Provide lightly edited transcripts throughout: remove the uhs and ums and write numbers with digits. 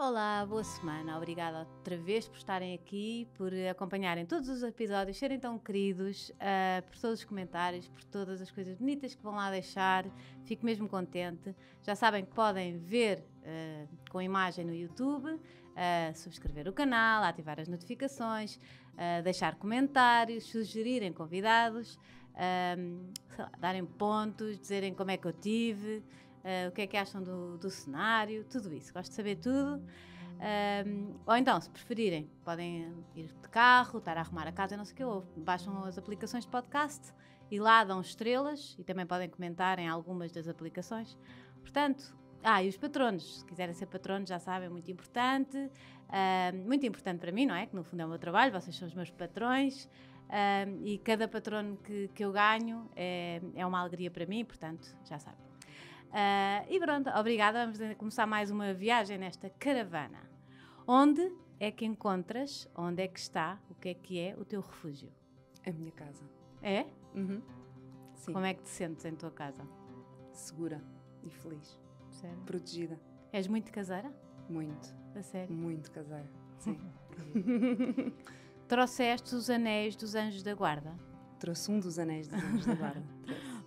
Olá, boa semana. Obrigada outra vez por estarem aqui, por acompanharem todos os episódios, serem tão queridos, por todos os comentários, por todas as coisas bonitas que vão lá deixar. Fico mesmo contente. Já sabem que podem ver com imagem no YouTube, subscrever o canal, ativar as notificações, deixar comentários, sugerirem convidados, sei lá, darem pontos, dizerem como é que eu tive... o que é que acham do cenário, tudo isso, gosto de saber tudo. Ou então, se preferirem, podem ir de carro, estar a arrumar a casa, não sei o que, ou baixam as aplicações de podcast e lá dão estrelas e também podem comentar em algumas das aplicações. Portanto, e os patronos, se quiserem ser patronos, já sabem, muito importante para mim, não é? Que no fundo é o meu trabalho, vocês são os meus patrões. E cada patrono que eu ganho é uma alegria para mim, portanto, já sabem. E pronto, obrigada, vamos começar mais uma viagem nesta caravana. Onde é que encontras, onde é que está, o que é o teu refúgio? A minha casa. É? Uhum. Sim. Como é que te sentes em tua casa? Segura e feliz. Sério? Protegida. És muito caseira? Muito. A sério? Muito caseira, sim. Trouxeste os anéis dos anjos da guarda? Trouxe um dos anéis dos anjos da guarda.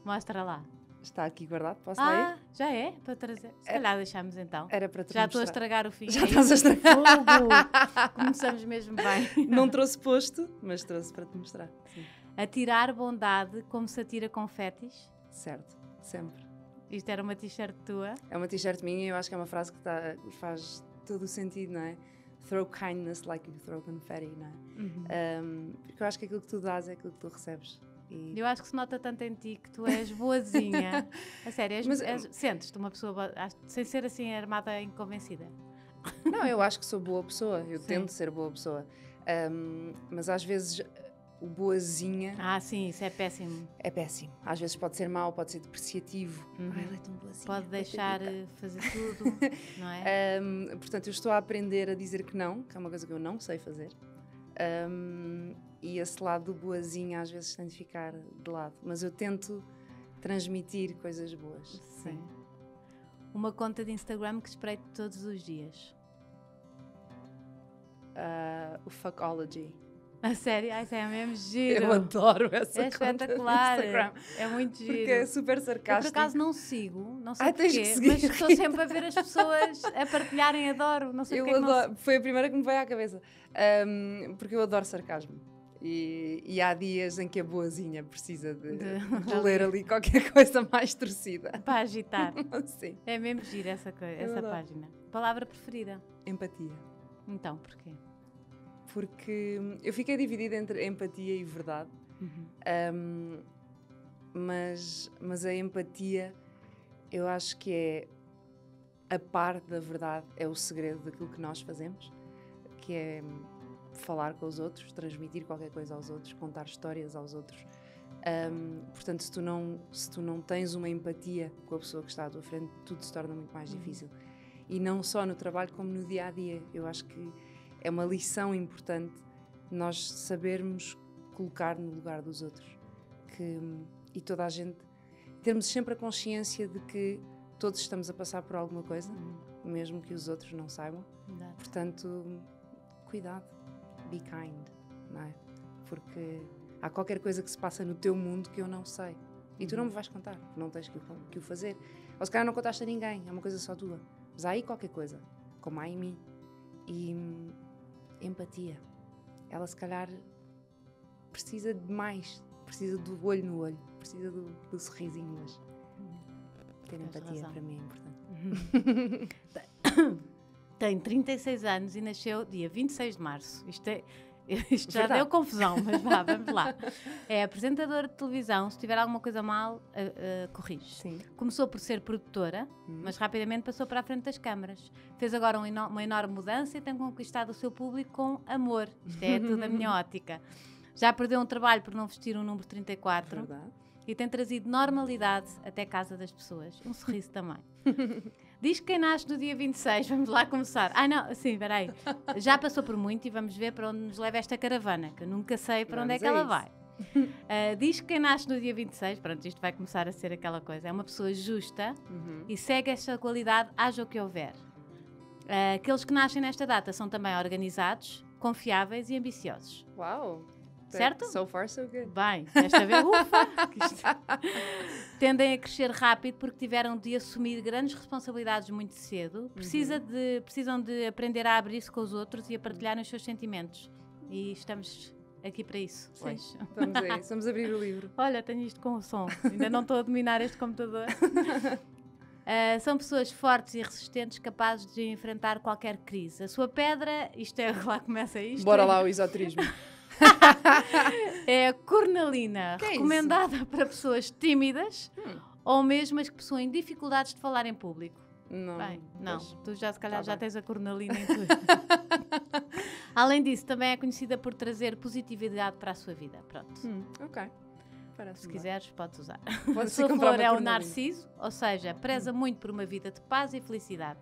Mostra lá. Está aqui guardado, posso ler? Já é? Para trazer. Se calhar deixámos então. Era para te mostrar. Já estou a estragar o fim. Já estás a estragar. Começamos mesmo bem. Não trouxe posto, mas trouxe para te mostrar. Sim. Atirar bondade como se atira confetis? Certo, sempre. Isto era uma t-shirt tua? É uma t-shirt minha e eu acho que é uma frase que faz todo o sentido, não é? Throw kindness like you throw confetti, não é? Uhum. Porque eu acho que aquilo que tu dás é aquilo que tu recebes. Eu acho que se nota tanto em ti que tu és boazinha. A sério, sentes-te uma pessoa boa, sem ser assim armada e inconvencida? Não, eu acho que sou boa pessoa. Eu tento ser boa pessoa. Mas às vezes o boazinha... Ah, sim, isso é péssimo. É péssimo. Às vezes pode ser mau, pode ser depreciativo. Ai, ela é tão boazinha. Pode deixar fazer tudo, não é? Portanto, eu estou a aprender a dizer que não, que é uma coisa que eu não sei fazer. E esse lado do boazinho às vezes tem de ficar de lado, mas eu tento transmitir coisas boas. Sim. Uma conta de Instagram que espreito todos os dias? O Fuckology. A sério? Ai, isso é mesmo giro. Eu adoro essa conta. É espetacular. Instagram. É muito giro. Porque é super sarcástico. Eu, por acaso, não sigo. Não sei porquê, mas estou sempre a ver as pessoas a partilharem. Adoro. Não sei eu adoro. Não... Foi a primeira que me veio à cabeça. Porque eu adoro sarcasmo. E há dias em que a boazinha precisa de ler ali qualquer coisa mais torcida. Para agitar. Sim. É mesmo giro essa página. Palavra preferida? Empatia. Então, porquê? Porque eu fiquei dividida entre empatia e verdade, mas a empatia eu acho que é a parte da verdade, é o segredo daquilo que nós fazemos, que é falar com os outros, transmitir qualquer coisa aos outros, contar histórias aos outros. Portanto, se tu não tens uma empatia com a pessoa que está à tua frente, tudo se torna muito mais difícil. E não só no trabalho, como no dia-a-dia. Eu acho que é uma lição importante nós sabermos colocar no lugar dos outros. E toda a gente... Termos sempre a consciência de que todos estamos a passar por alguma coisa, mesmo que os outros não saibam. Exato. Portanto, cuidado. Be kind, não é? Porque há qualquer coisa que se passa no teu mundo que eu não sei. E tu não me vais contar, não tens que o fazer. Ou se calhar não contaste a ninguém, é uma coisa só tua. Mas há aí qualquer coisa, como há em mim. E empatia, ela se calhar precisa de mais, precisa do olho no olho, precisa do sorrisinho, mas ter empatia para mim é importante. Tem 36 anos e nasceu dia 26 de março, isto já deu confusão, mas vá, vamos lá. É apresentadora de televisão, se tiver alguma coisa mal, corrige. Sim. Começou por ser produtora, mas rapidamente passou para a frente das câmaras. Fez agora uma enorme mudança e tem conquistado o seu público com amor. Isto é tudo a minha ótica. Já perdeu um trabalho por não vestir o número 34. Verdade. E tem trazido normalidade até casa das pessoas. Um sorriso também. Diz que quem nasce no dia 26, vamos lá começar. Ah, não, sim, espera aí. Já passou por muito e vamos ver para onde nos leva esta caravana, que eu nunca sei para onde é que ela vai. Diz que quem nasce no dia 26, pronto, isto vai começar a ser aquela coisa, é uma pessoa justa e segue esta qualidade, haja o que houver. Aqueles que nascem nesta data são também organizados, confiáveis e ambiciosos. Uau! Certo? So far, so good. Bem, desta vez, ufa! Tendem a crescer rápido porque tiveram de assumir grandes responsabilidades muito cedo. Precisam de aprender a abrir-se com os outros e a partilhar os seus sentimentos. E estamos aqui para isso. Sim, vamos a isso. Vamos abrir o livro. Olha, tenho isto com o som. Ainda não estou a dominar este computador. São pessoas fortes e resistentes, capazes de enfrentar qualquer crise. A sua pedra, isto é, lá começa isto. Bora lá, o esoterismo. É a cornalina, que recomendada é para pessoas tímidas ou mesmo as que possuem dificuldades de falar em público. Não. Bem, não. Tu já se calhar já tens a cornalina em tudo. Além disso, também é conhecida por trazer positividade para a sua vida. Pronto. Ok. Parece. Se quiseres, podes usar. A sua flor é o narciso, ou seja, preza muito por uma vida de paz e felicidade.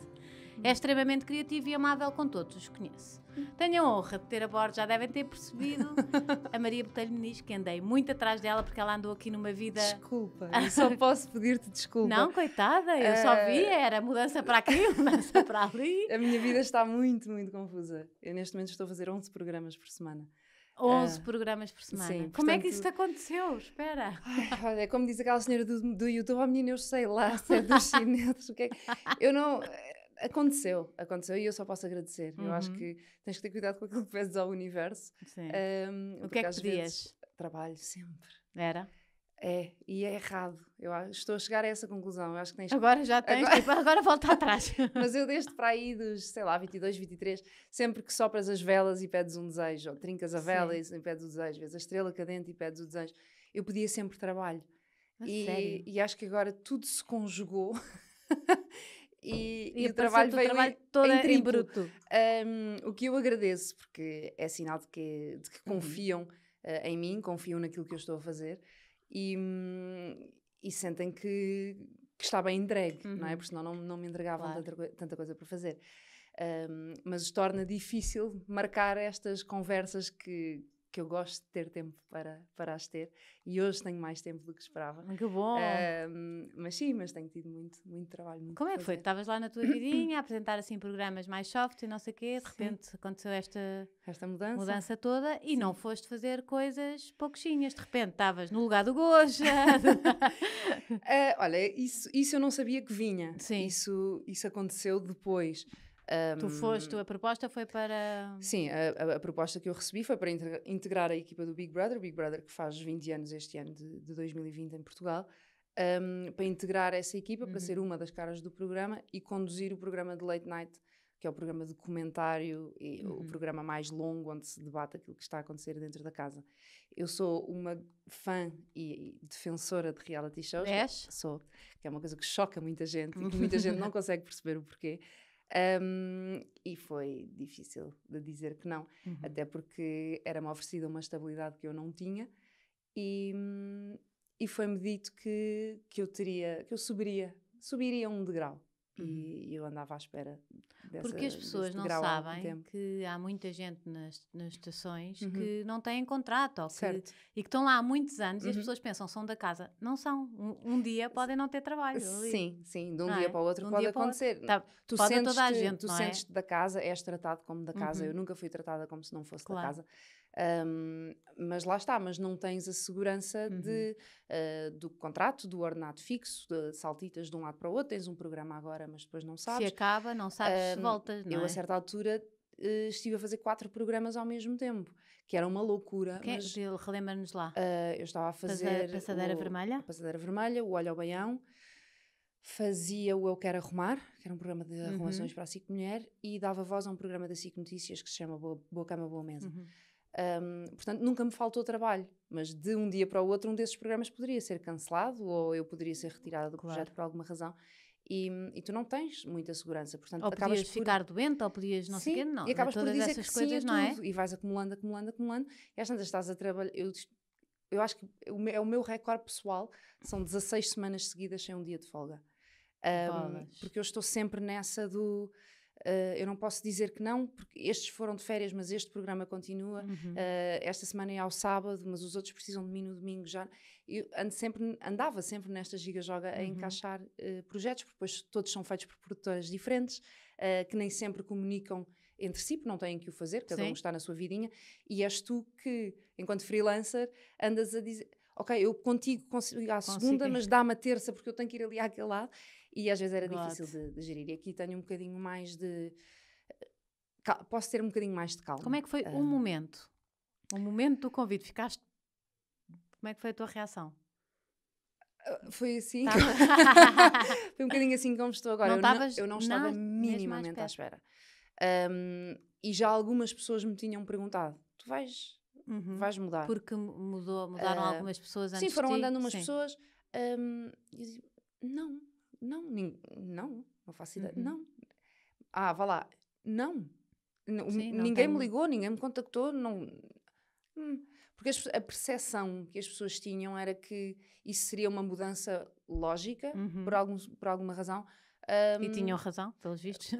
É extremamente criativo e amável com todos os conhece. Tenho a honra de ter a bordo, já devem ter percebido, a Maria Botelho Moniz, que andei muito atrás dela porque ela andou aqui numa vida... Desculpa, eu só posso pedir-te desculpa. Não, coitada, eu só vi, era mudança para aqui, mudança para ali. A minha vida está muito, muito confusa. Eu neste momento estou a fazer 11 programas por semana. 11 programas por semana. Sim, como portanto... é que isso te aconteceu? Espera. Ai, olha, como diz aquela senhora do YouTube, oh menina, eu sei lá, se é dos chineses, o que é que... Eu não... Aconteceu e eu só posso agradecer. Eu acho que tens que ter cuidado com aquilo que pedes ao universo. Sim. O que é que pedias? Trabalho, sempre. Era? É, e é errado. Eu estou a chegar a essa conclusão. Eu acho que tens... Agora já tens, agora volta atrás. Mas eu desde para aí dos, sei lá, 22, 23, sempre que sopras as velas e pedes um desejo, ou trincas a vela e pedes o desejo, vês a estrela cadente e pedes o desejo, eu pedia sempre trabalho. E acho que agora tudo se conjugou. E o trabalho veio em bruto. O que eu agradeço, porque é sinal de que confiam em mim, confiam naquilo que eu estou a fazer e sentem que está bem entregue, não é? Porque senão não me entregavam tanta coisa para fazer. Mas torna difícil marcar estas conversas que eu gosto de ter tempo para as ter, e hoje tenho mais tempo do que esperava. Que bom! Mas tenho tido muito, muito trabalho. Muito Como é que foi? Estavas lá na tua vidinha a apresentar assim programas mais soft e não sei o quê, de repente aconteceu esta mudança toda e não foste fazer coisas pouquinhas, de repente estavas no lugar do Goucha. Olha, isso eu não sabia que vinha. Sim. Isso aconteceu depois. A proposta foi para... Sim, a proposta que eu recebi foi para integrar a equipa do Big Brother, que faz 20 anos este ano de 2020 em Portugal, para integrar essa equipa, para ser uma das caras do programa e conduzir o programa de Late Night, que é o programa de comentário e o programa mais longo onde se debate aquilo que está a acontecer dentro da casa. Eu sou uma fã e defensora de reality shows. És? Sou, que é uma coisa que choca muita gente e que muita gente não consegue perceber o porquê. E foi difícil de dizer que não, até porque era-me oferecida uma estabilidade que eu não tinha e foi-me dito que eu subiria um degrau e eu andava à espera dessa, porque as pessoas não sabem que há muita gente nas estações que não têm contrato e que estão lá há muitos anos e as pessoas pensam, são da casa, não são. Um dia podem não ter trabalho ali. Sim, de um dia para o outro pode acontecer. Tu sentes-te da casa, és tratado como da casa. Eu nunca fui tratada como se não fosse da casa. Mas lá está, mas não tens a segurança do contrato, do ordenado fixo, saltitas de um lado para o outro, tens um programa agora, mas depois não sabes. Se acaba, não sabes se voltas, não é? Eu a certa altura estive a fazer 4 programas ao mesmo tempo, que era uma loucura. Relembra-nos lá. Eu estava a fazer... Passadeira Vermelha? A Passadeira Vermelha, o Olho ao Baião, fazia o Eu Quero Arrumar, que era um programa de arrumações para a SIC Mulher, e dava voz a um programa da SIC Notícias que se chama Boa Cama Boa Mesa. Portanto, nunca me faltou trabalho, mas de um dia para o outro um desses programas poderia ser cancelado ou eu poderia ser retirada do projeto por alguma razão e tu não tens muita segurança, portanto, ou acabas podias ficar doente ou podias não sei o quê, não, e acabas por dizer que coisas, não é? E vais acumulando e às tantas estás a trabalhar. Eu acho que é o meu recorde pessoal, são 16 semanas seguidas sem um dia de folga, porque eu estou sempre nessa do... eu não posso dizer que não, porque estes foram de férias, mas este programa continua. Esta semana é ao sábado, mas os outros precisam de mim no domingo já. Eu andava sempre nesta giga-joga a encaixar projetos, porque depois todos são feitos por produtoras diferentes. que nem sempre comunicam entre si, porque não têm que o fazer, cada um está na sua vidinha, e és tu que, enquanto freelancer, andas a dizer, ok, eu consigo ir à segunda, mas dá-me a terça, porque eu tenho que ir ali àquele lado, e às vezes era difícil de gerir, e aqui tenho um bocadinho mais de... Posso ter um bocadinho mais de calma. Como é que foi o momento? O momento do convite, ficaste... Como é que foi a tua reação? Foi assim... Tá. Foi um bocadinho assim como estou agora. Eu não estava minimamente à espera. E já algumas pessoas me tinham perguntado, tu vais mudar? Porque mudaram algumas pessoas antes de ti? Sim, foram andando umas pessoas. Eu disse, não faço ideia. Não. Ah, vá lá. Não. Sim, ninguém me ligou, ninguém me contactou, não... Porque a percepção que as pessoas tinham era que isso seria uma mudança lógica, por alguma razão. E tinham razão, pelos vistos.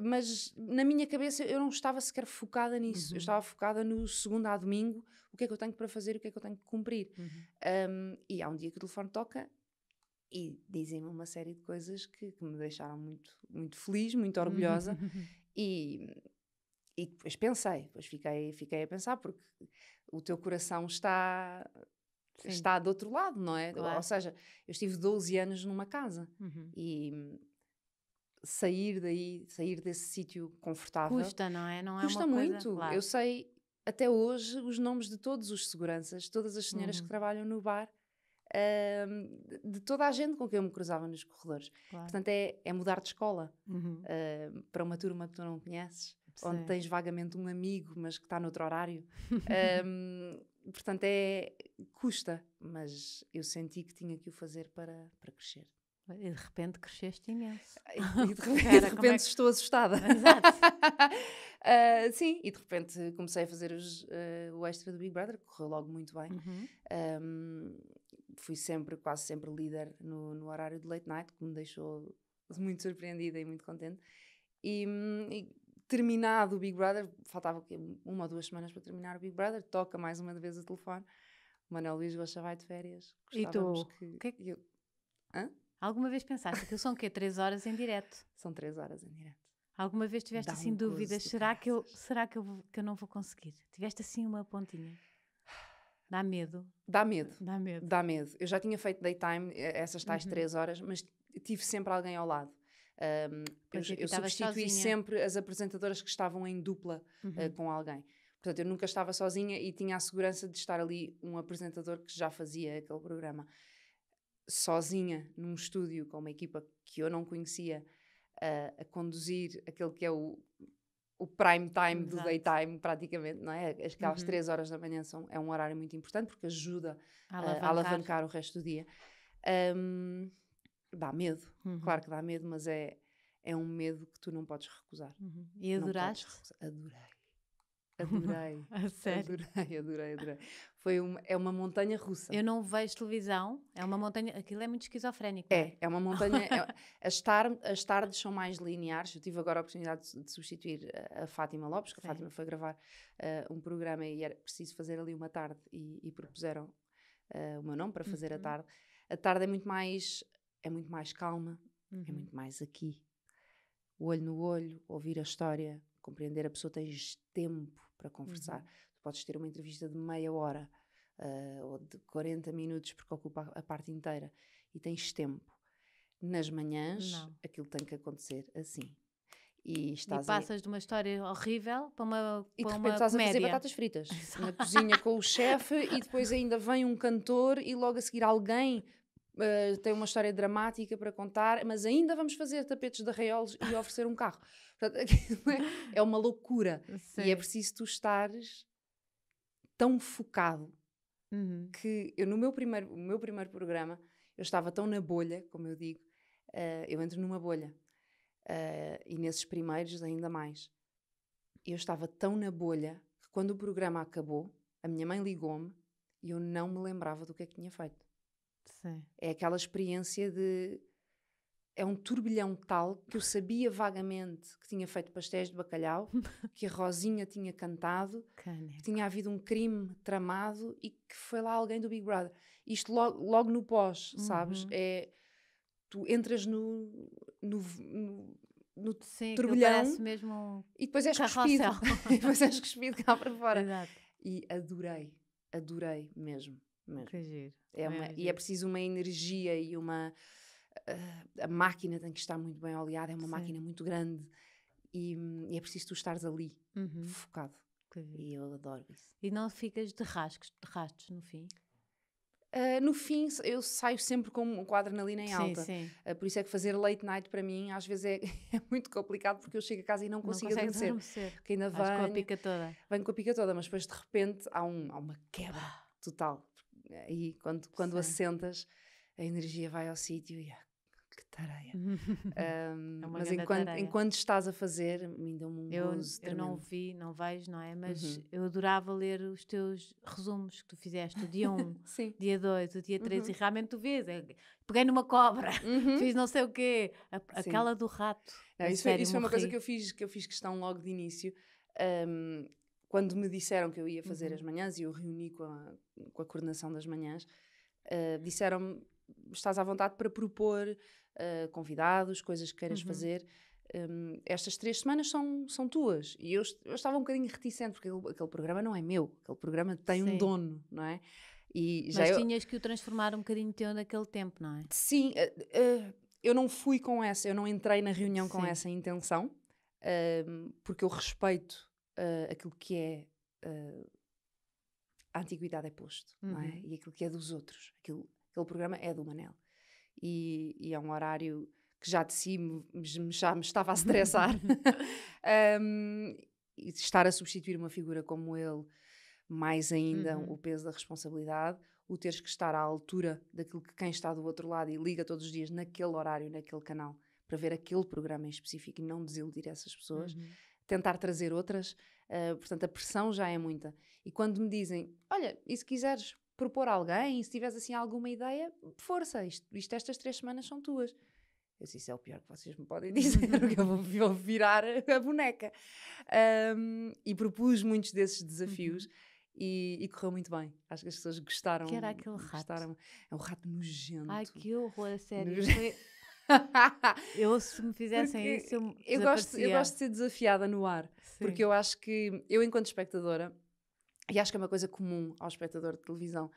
Mas na minha cabeça eu não estava sequer focada nisso. Eu estava focada no segunda a domingo, o que é que eu tenho para fazer, o que é que eu tenho que cumprir. E há um dia que o telefone toca e dizem-me uma série de coisas que me deixaram muito, muito feliz, muito orgulhosa. E depois pensei, fiquei a pensar, porque o teu coração está do outro lado, não é? Claro. Ou seja, eu estive 12 anos numa casa e sair daí, sair desse sítio confortável... Custa, não é? Não é custa uma muito. Coisa, claro. Eu sei até hoje os nomes de todos os seguranças, todas as senhoras que trabalham no bar, de toda a gente com quem eu me cruzava nos corredores. Claro. Portanto, é mudar de escola para uma turma que tu não conheces. Onde tens vagamente um amigo, mas que está noutro horário. Portanto, custa, mas eu senti que tinha que o fazer para crescer. E de repente cresceste imenso. E de repente estou assustada. Exato. Sim, e de repente comecei a fazer o extra do Big Brother, que correu logo muito bem. Fui sempre, quase sempre líder no horário de late night, que me deixou muito surpreendida e muito contente. E terminado o Big Brother, faltava uma ou duas semanas para terminar o Big Brother, toca mais uma vez o telefone, o Manuel Luís Goucha vai de férias. Gostávamos que eu... Hã? Alguma vez pensaste que são o quê? 3 horas em direto? São 3 horas em direto. Alguma vez tiveste assim dúvidas, será que eu não vou conseguir? Tiveste assim uma pontinha? Dá medo? Dá medo. Eu já tinha feito daytime, essas tais 3 horas, mas tive sempre alguém ao lado. Eu substituí sempre as apresentadoras que estavam em dupla com alguém. Portanto, eu nunca estava sozinha e tinha a segurança de estar ali um apresentador que já fazia aquele programa. Sozinha, num estúdio, com uma equipa que eu não conhecia, a conduzir aquele que é o prime time do daytime, praticamente, não é? Aquelas 3 horas da manhã é um horário muito importante porque ajuda a alavancar o resto do dia. Dá medo, claro que dá medo, mas é um medo que tu não podes recusar. E adoraste? Adorei. A sério? Adorei. É uma montanha russa. Eu não vejo televisão, é uma montanha, aquilo é muito esquizofrénico. É uma montanha, as tardes são mais lineares. Eu tive agora a oportunidade de substituir a Fátima Lopes, que a Fátima foi gravar um programa e era preciso fazer ali uma tarde e propuseram o meu nome para fazer a tarde. A tarde é muito mais... É muito mais calma, é muito mais aqui. O olho no olho, ouvir a história, compreender a pessoa, tens tempo para conversar. Tu podes ter uma entrevista de meia hora ou de 40 minutos, porque ocupa a parte inteira. E tens tempo. Nas manhãs, aquilo tem que acontecer assim. E passas de uma história horrível para uma comédia. E de repente estás a fazer batatas fritas na cozinha com o chefe e depois ainda vem um cantor e logo a seguir alguém... tem uma história dramática para contar, mas ainda vamos fazer tapetes de arraiolos e oferecer um carro. Portanto, é uma loucura. Sim. E é preciso tu estares tão focado que eu no meu primeiro programa eu estava tão na bolha, como eu digo, eu entro numa bolha e nesses primeiros ainda mais. Eu estava tão na bolha que quando o programa acabou a minha mãe ligou-me e eu não me lembrava do que é que tinha feito. Sim. É aquela experiência de... É um turbilhão tal que eu sabia vagamente que tinha feito pastéis de bacalhau, que a Rosinha tinha cantado, que tinha havido um crime tramado e que foi lá alguém do Big Brother. Isto logo no pós, sabes? Tu entras no no turbilhão mesmo um e depois és cuspido. E depois és cuspido cá para fora. Exato. E adorei, adorei mesmo. Que giro. É uma, e é preciso uma energia e uma... a máquina tem que estar muito bem oleada, é uma Sim. máquina muito grande e é preciso tu estares ali, uhum. focado. E eu adoro isso. E não ficas de rastos no fim? No fim, eu saio sempre com a adrenalina em alta. Sim, sim. Por isso é que fazer late night para mim às vezes é muito complicado, porque eu chego a casa e não consigo adormecer. Porque ainda venho com a pica toda. Venho com a pica toda, mas depois de repente há uma quebra total. E quando assentas, a energia vai ao sítio e que tareia. É mas enquanto estás a fazer, me deu um gozo tremendo. Eu não vi, não vejo, não é? Mas uhum. eu adorava ler os teus resumos que tu fizeste, o dia 1, dia 2, o dia 3, uhum. e realmente tu vês, peguei numa cobra, uhum. fiz não sei o quê, aquela do rato. Não, isso foi uma coisa que eu fiz questão logo de início. Quando me disseram que eu ia fazer uhum. as manhãs, e eu reuni com a coordenação das manhãs, disseram-me: estás à vontade para propor convidados, coisas que queiras uhum. fazer. Estas 3 semanas são tuas. E eu estava um bocadinho reticente, porque aquele programa não é meu. Aquele programa tem Sim. um dono, não é? E já Mas tinhas que o transformar um bocadinho teu naquele tempo, não é? Sim. Eu não fui com essa, eu não entrei na reunião Sim. com essa intenção, porque eu respeito aquilo que é... a antiguidade é posto, uhum. não é? E aquilo que é dos outros. Aquele programa é do Manel. E é um horário que já de si já me estava a estressar. E estar a substituir uma figura como ele, mais ainda uhum. o peso da responsabilidade, o teres que estar à altura daquilo que quem está do outro lado e liga todos os dias naquele horário, naquele canal, para ver aquele programa em específico e não desiludir essas pessoas, uhum. tentar trazer outras. Portanto, a pressão já é muita. E quando me dizem, olha, e se quiseres propor a alguém, se tiveres assim alguma ideia, força, estas 3 semanas são tuas. Eu disse, isso é o pior que vocês me podem dizer, porque eu vou virar a boneca. E propus muitos desses desafios uhum. e correu muito bem. Acho que as pessoas gostaram. Que era aquele rato? É um rato nojento. Ai, que horror, a sério. Eu, se me fizessem porque isso, eu gosto de ser desafiada no ar. Sim. Porque eu acho que, eu enquanto espectadora, e acho que é uma coisa comum ao espectador de televisão,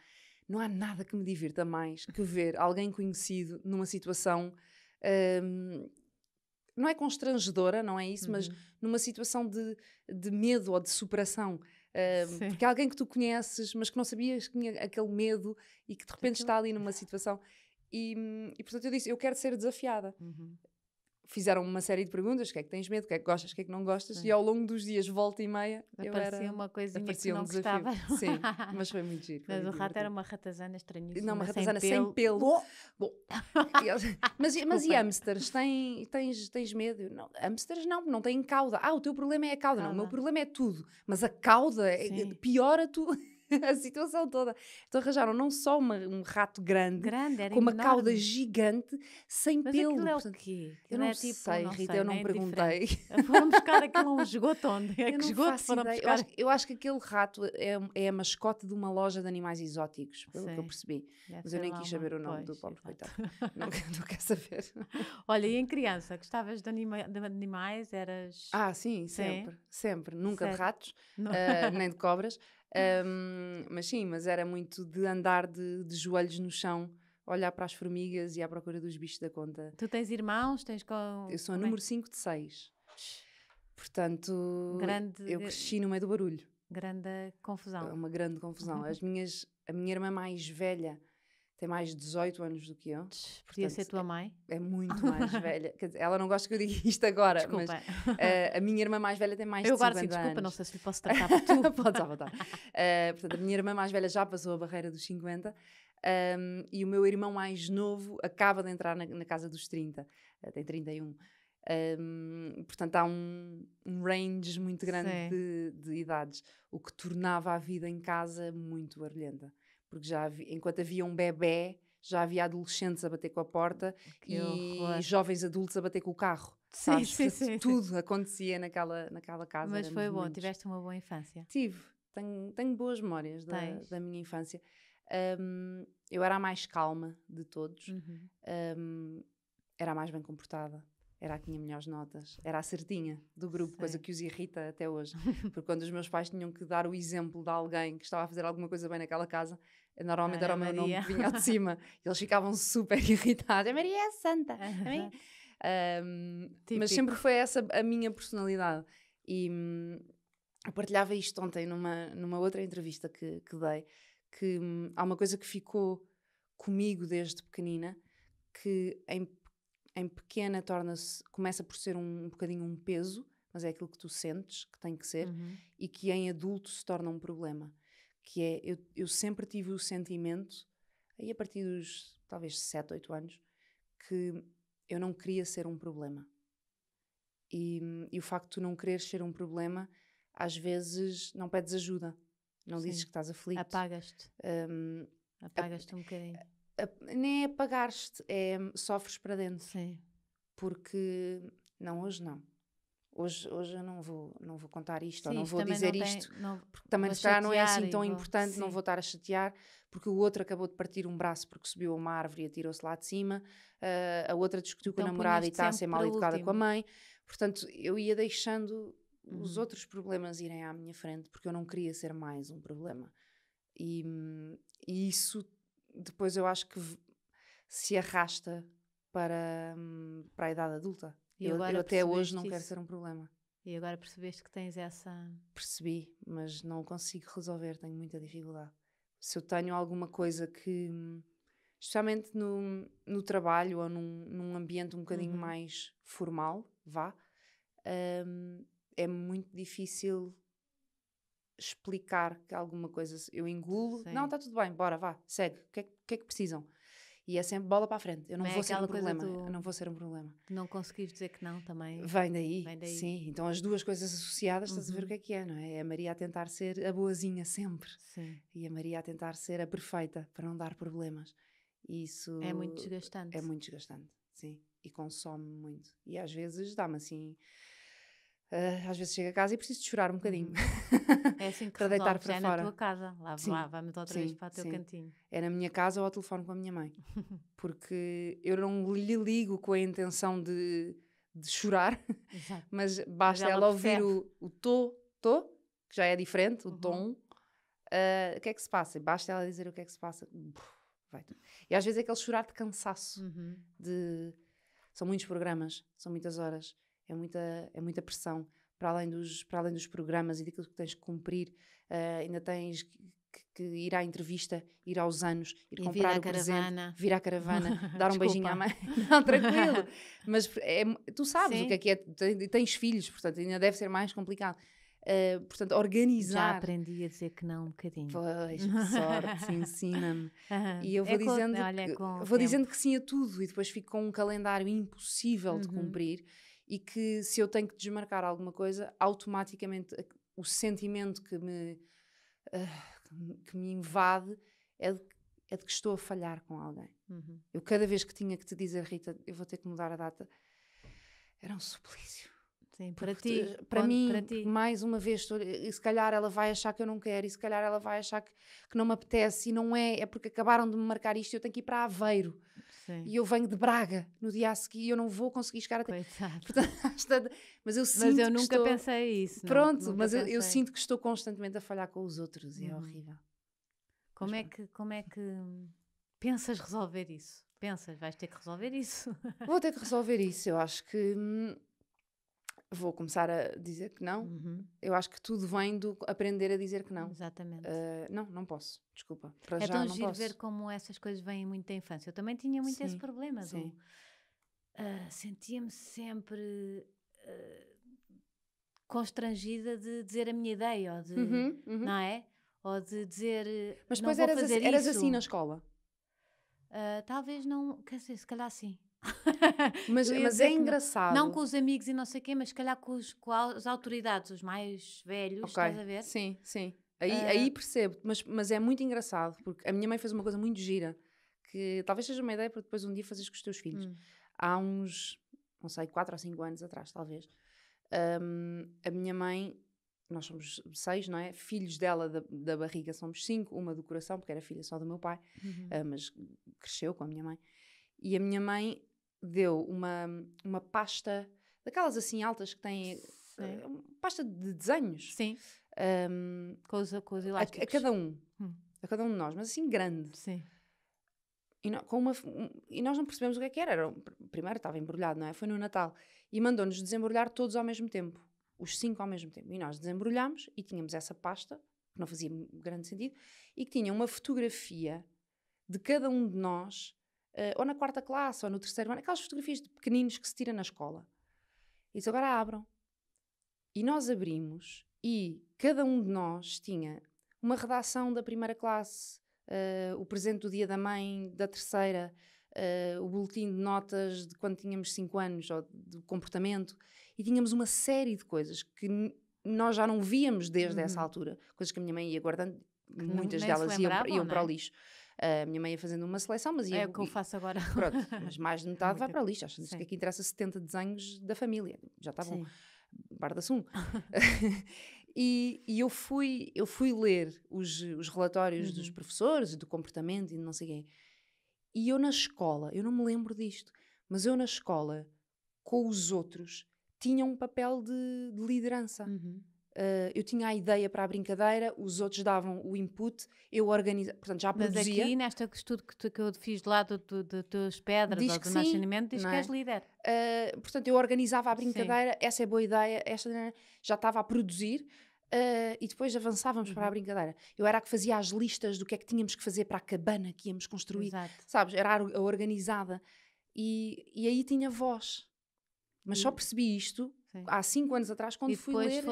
não há nada que me divirta mais que ver alguém conhecido numa situação, não é constrangedora, não é isso, uhum. mas numa situação de medo ou de superação. Porque é alguém que tu conheces, mas que não sabias que tinha aquele medo e que de repente está ali numa situação. E portanto eu disse, eu quero ser desafiada. Uhum. Fizeram uma série de perguntas, o que é que tens medo, o que é que gostas, o que é que não gostas, Sim. e ao longo dos dias, volta e meia, aparecia uma coisinha que não gostava. Sim, mas foi muito giro. Mas o rato era uma ratazana estranhíssima. Não, uma ratazana sem pelo. Oh! Bom. mas e hamsters? Tens medo? Não, hamsters não têm cauda. Ah, o teu problema é a cauda. Não, o meu problema é tudo. Mas a cauda piora tudo. A situação toda. Então arranjaram não só um rato grande com uma enorme cauda gigante, sem Mas pelo. Mas é o quê? Eu não, é tipo, sei, não Rita, sei, eu não perguntei. Diferente. Foram buscar aquele um esgoto onde? É que esgoto foram buscar? Eu acho que aquele rato é a mascote de uma loja de animais exóticos, pelo Sim. que eu percebi. Deve Mas eu nem quis saber o nome do pobre coitado. Não quero saber. Olha, e em criança, gostavas de animais? Eras... Ah, sim, sempre. Sempre. Nunca certo. De ratos, nem de cobras. Mas sim, mas era muito de andar de joelhos no chão, olhar para as formigas e à procura dos bichos da conta. Tu tens irmãos? Eu sou a número 5 de 6. Portanto, eu cresci no meio do barulho. Grande confusão. Uma grande confusão. A minha irmã mais velha tem mais de 18 anos do que eu. Portanto, podia ser tua mãe? É muito mais velha. Quer dizer, ela não gosta que eu diga isto agora, desculpa. Mas a minha irmã mais velha tem mais de 50 anos. Eu agora sim, desculpa, não sei se lhe posso tratar por tu. Podes à vontade. Portanto, a minha irmã mais velha já passou a barreira dos 50 e o meu irmão mais novo acaba de entrar na casa dos 30. Tem 31. Portanto, há um range muito grande de idades, o que tornava a vida em casa muito barulhenta. Porque enquanto havia um bebê, já havia adolescentes a bater com a porta e jovens adultos a bater com o carro. Sim, sim, sim, tudo sim. acontecia naquela casa. Mas foi bom, tiveste uma boa infância? Tive, tenho boas memórias da minha infância. Eu era a mais calma de todos, era a mais bem comportada, era a que tinha melhores notas, era a certinha do grupo, sei, coisa que os irrita até hoje, porque quando os meus pais tinham que dar o exemplo de alguém que estava a fazer alguma coisa bem naquela casa, normalmente era o meu nome que vinha de cima, eles ficavam super irritados, a Maria é santa, mas sempre foi essa a minha personalidade. E eu partilhava isto ontem numa outra entrevista que dei, que há uma coisa que ficou comigo desde pequenina, que em pequena começa por ser um bocadinho um peso, mas é aquilo que tu sentes que tem que ser, e que em adulto se torna um problema, que é, eu sempre tive o sentimento, aí a partir dos talvez 7, 8 anos, que eu não queria ser um problema, e o facto de tu não quereres ser um problema, às vezes não pedes ajuda, não dizes que estás aflito, apagas-te, apagas-te um bocadinho. Nem é apagar-te, é sofres para dentro. Sim. Porque, não, hoje não. Hoje eu não vou contar isto, sim, ou não vou dizer isto, porque também não é assim tão importante, sim, não vou estar a chatear, porque o outro acabou de partir um braço porque subiu a uma árvore e atirou-se lá de cima, a outra discutiu com a namorada e está a ser mal educada com a mãe. Portanto, eu ia deixando os outros problemas irem à minha frente, porque eu não queria ser mais um problema. E isso depois eu acho que se arrasta para a idade adulta. Eu até hoje não quero ser um problema. E agora percebeste que tens essa... Percebi, mas não consigo resolver, tenho muita dificuldade. Se eu tenho alguma coisa que, especialmente no trabalho ou num ambiente um bocadinho mais formal, é muito difícil explicar que alguma coisa eu engulo, sim, não, está tudo bem, bora, vá, segue, o que é que precisam? E é sempre bola para a frente, eu não vou ser um problema. Não conseguires dizer que não também. Vem daí. Sim, então as duas coisas associadas, estás a ver o que é, não é? É a Maria a tentar ser a boazinha sempre, sim, e a Maria a tentar ser a perfeita para não dar problemas. E isso... É muito desgastante. É muito desgastante, sim, e consome muito. E às vezes dá-me assim... às vezes chego a casa e preciso de chorar um bocadinho. É assim que para deitar para fora. É na tua casa, lá vamos outra vez para o teu cantinho. É na minha casa ou ao telefone com a minha mãe, porque eu não lhe ligo com a intenção de chorar. Exato. Mas basta ela ouvir o tô, que já é diferente, o tom, o que é que se passa, basta ela dizer o que é que se passa, vai. E às vezes é aquele chorar de cansaço, são muitos programas, são muitas horas. É muita pressão, para além dos programas e daquilo que tens que cumprir, ainda tens que ir à entrevista, ir aos anos, ir comprar o presente, vir à caravana, dar um beijinho à mãe. Não, tranquilo. Mas tu sabes, sim, o que é, tens filhos, portanto ainda deve ser mais complicado. Portanto, organizar. Já aprendi a dizer que não um bocadinho. Pois, que sorte, ensina-me. E eu vou dizendo que sim a tudo, e depois fico com um calendário impossível de cumprir. E que se eu tenho que desmarcar alguma coisa, automaticamente o sentimento que me invade é de que estou a falhar com alguém. Eu cada vez que tinha que te dizer, Rita, eu vou ter que mudar a data, era um suplício. Sim, para mim, mais uma vez, e se calhar ela vai achar que eu não quero, e se calhar ela vai achar que não me apetece, e não é porque acabaram de me marcar isto, eu tenho que ir para Aveiro, sim, e eu venho de Braga no dia a seguir, e eu não vou conseguir chegar até... Portanto, mas eu sinto que nunca estou... pensei isso. Pronto, não, mas eu sinto que estou constantemente a falhar com os outros, e é horrível. Como é que pensas resolver isso? Vais ter que resolver isso? Vou ter que resolver isso, eu acho que... Vou começar a dizer que não. Eu acho que tudo vem do aprender a dizer que não. Exatamente. Não posso, desculpa. É tão giro ver como essas coisas vêm muito da infância. Eu também tinha muito esse problema. Sentia-me sempre constrangida de dizer a minha ideia, ou de, não é? Ou de dizer. Mas depois eras assim na escola? Talvez não, quer dizer, se calhar sim. mas é engraçado, não com os amigos e não sei quê, mas se calhar com as autoridades, os mais velhos, estás a ver? Sim, aí percebo, mas é muito engraçado, porque a minha mãe fez uma coisa muito gira, que talvez seja uma ideia para depois um dia fazeres com os teus filhos. Há uns, não sei, 4 ou 5 anos atrás talvez, a minha mãe, nós somos 6, não é? Filhos dela da barriga somos 5, uma do coração, porque era filha só do meu pai, mas cresceu com a minha mãe, e a minha mãe deu uma pasta daquelas assim altas que têm... É, uma pasta de desenhos. Sim. Com os elásticos. A cada um de nós, mas assim grande. Sim. E nós não percebemos o que era. Primeiro estava embrulhado, não é? Foi no Natal. E mandou-nos desembrulhar todos ao mesmo tempo. Os 5 ao mesmo tempo. E nós desembrulhámos e tínhamos essa pasta, que não fazia grande sentido, e que tinha uma fotografia de cada um de nós, ou na 4ª classe, ou no 3º ano, aquelas fotografias de pequeninos que se tira na escola. E disse, agora abram. E nós abrimos, e cada um de nós tinha uma redação da 1ª classe, o presente do dia da mãe, da 3ª, o boletim de notas de quando tínhamos 5 anos, ou de comportamento, e tínhamos uma série de coisas que nós já não víamos desde essa altura, coisas que a minha mãe ia guardando, que muitas delas iam para o lixo. A minha mãe ia fazendo uma seleção, mas ia... É o que eu faço agora. Pronto, mas mais de metade vai para o lixo. Acho que aqui interessa 70 desenhos da família. Já está bom. Bar da Sum. E eu fui ler os relatórios dos professores, do comportamento e não sei quem. E eu na escola, eu não me lembro disto, mas eu na escola, com os outros, tinha um papel de liderança. Eu tinha a ideia para a brincadeira, os outros davam o input, eu organizava, portanto já produzia. Mas aqui, neste estudo que eu fiz lá dos pedras diz ou do nascimento, diz que és líder. Portanto, eu organizava a brincadeira, essa é boa ideia, esta já estava a produzir, e depois avançávamos para a brincadeira. Eu era a que fazia as listas do que é que tínhamos que fazer para a cabana que íamos construir. Exato. Sabes, era a organizada. E aí tinha voz. Mas só percebi isto há 5 anos atrás, quando fui ler...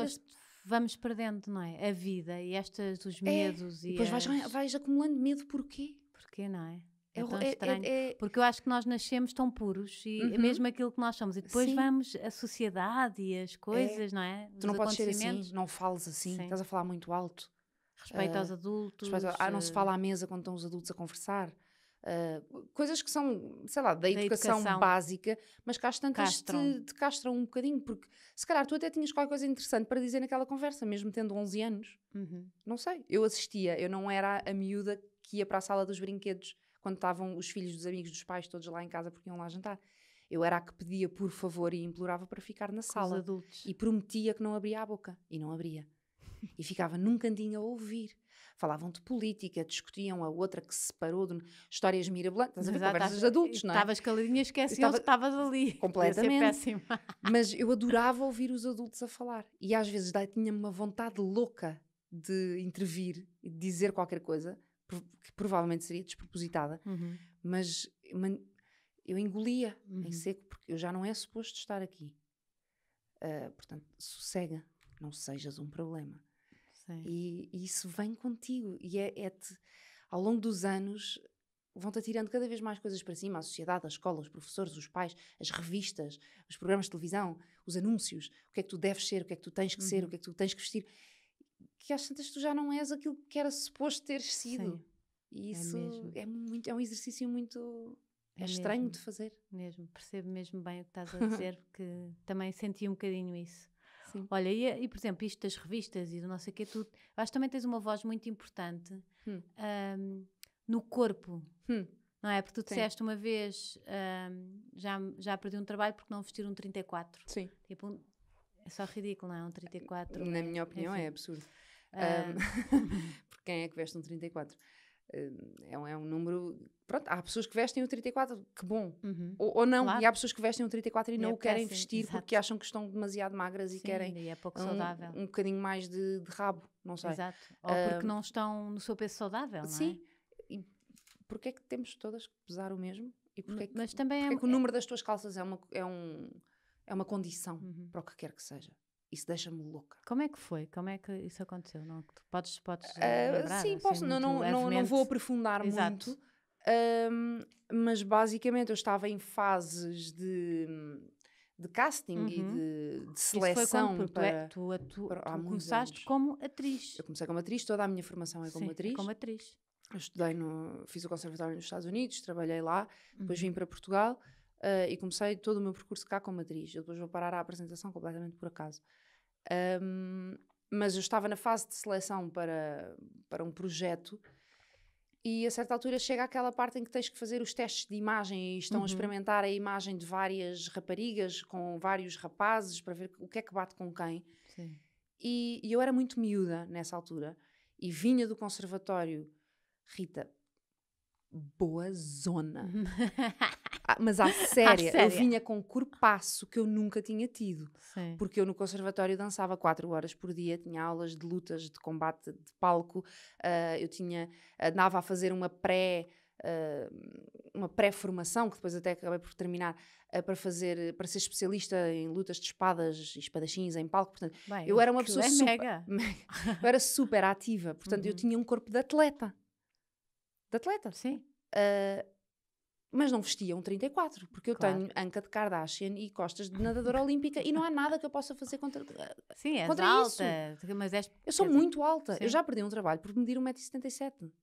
Vamos perdendo, não é? A vida e os medos. E depois vais acumulando medo, porquê? Porquê, não é? É tão estranho. Porque eu acho que nós nascemos tão puros, e mesmo aquilo que nós somos. E depois vamos, a sociedade e as coisas, não é? Tu não podes ser assim, não fales assim, estás a falar muito alto. Respeito aos adultos. Não se fala à mesa quando estão os adultos a conversar. Coisas que são, sei lá, da educação básica, mas que às tantas te castram um bocadinho, porque se calhar tu até tinhas qualquer coisa interessante para dizer naquela conversa, mesmo tendo 11 anos. Não sei, eu assistia, eu não era a miúda que ia para a sala dos brinquedos quando estavam os filhos dos amigos dos pais todos lá em casa porque iam lá jantar. Eu era a que pedia por favor e implorava para ficar na sala e prometia que não abria a boca, e não abria. E ficava num cantinho a ouvir. Falavam de política, discutiam a outra que se separou, de histórias mirabolantes, conversas de adultos, não é? Estavas caladinha, esqueciam que estavas ali. Completamente. Mas eu adorava ouvir os adultos a falar. E às vezes tinha-me uma vontade louca de intervir e de dizer qualquer coisa, que provavelmente seria despropositada, mas eu engolia em seco, porque eu já não é suposto estar aqui. Portanto, sossega, não sejas um problema. E isso vem contigo e ao longo dos anos vão-te atirando cada vez mais coisas para cima, a sociedade, a escola, os professores, os pais, as revistas, os programas de televisão, os anúncios, o que é que tu deves ser, o que é que tu tens que ser, o que é que tu tens que vestir, que às tantas tu já não és aquilo que era suposto teres sido. E isso é um exercício muito estranho mesmo de fazer. Mesmo, percebo mesmo bem o que estás a dizer, porque também senti um bocadinho isso. Sim. Olha, e por exemplo, isto das revistas e do não sei o que, tu acho que também tens uma voz muito importante no corpo, não é? Porque tu disseste uma vez, já perdi um trabalho porque não vestir um 34. Sim. Tipo, é só ridículo, não é? Um 34. Na minha opinião, enfim, é absurdo. Porque quem é que veste um 34? É um número... Pronto, há pessoas que vestem o 34, que bom. Ou não, claro. E há pessoas que vestem o 34 e não o querem vestir porque acham que estão demasiado magras e querem e é pouco saudável. Um bocadinho mais de rabo, não sei. Exato. Ou porque não estão no seu peso saudável, não é? Sim. E porquê é que temos todas que pesar o mesmo? E porquê é que, mas também é que o número das tuas calças é uma condição para o que quer que seja? Isso deixa-me louca. Como é que foi? Como é que isso aconteceu? Não, tu podes lembrar? Sim, assim, posso. Não vou aprofundar muito. Mas basicamente eu estava em fases de casting e de seleção. Isso foi para... Tu começaste como atriz. Eu comecei como atriz, toda a minha formação é como atriz. Eu estudei fiz o conservatório nos Estados Unidos, trabalhei lá, depois vim para Portugal e comecei todo o meu percurso cá como atriz. Eu depois vou parar à apresentação completamente por acaso. Mas eu estava na fase de seleção para um projeto E a certa altura chega àquela parte em que tens que fazer os testes de imagem e estão a experimentar a imagem de várias raparigas com vários rapazes para ver o que é que bate com quem. Sim. E eu era muito miúda nessa altura e vinha do conservatório, Rita, boa zona. Mas à séria, eu vinha com um corpaço que eu nunca tinha tido. Sim. Porque eu no conservatório dançava 4 horas por dia, tinha aulas de lutas, de combate, de palco, andava a fazer uma pré-formação, que depois até acabei por terminar, para ser especialista em lutas de espadas e espadachins em palco. Portanto, bem, eu era uma pessoa mega. Eu era super ativa, portanto eu tinha um corpo de atleta. De atleta, sim. Mas não vestia um 34, porque eu tenho anca de Kardashian e costas de nadadora olímpica e não há nada que eu possa fazer contra, sim, és contra alta, isso. Mas és... Eu sou muito alta. Sim. Eu já perdi um trabalho por medir 1,77 m.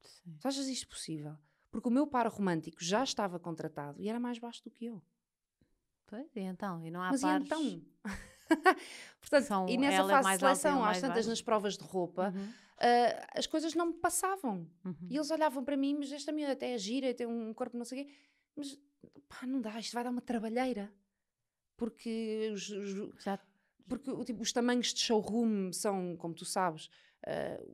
Sim. Tu achas isto possível? Porque o meu par romântico já estava contratado e era mais baixo do que eu. Pois, e então? E não há pares... Mas e então? Portanto, e nessa fase de seleção, às tantas nas provas de roupa, as coisas não me passavam. E eles olhavam para mim, mas esta minha até é gira, tem um corpo não sei o quê. Mas, pá, não dá, isto vai dar uma trabalheira. Porque os tamanhos de showroom são, como tu sabes,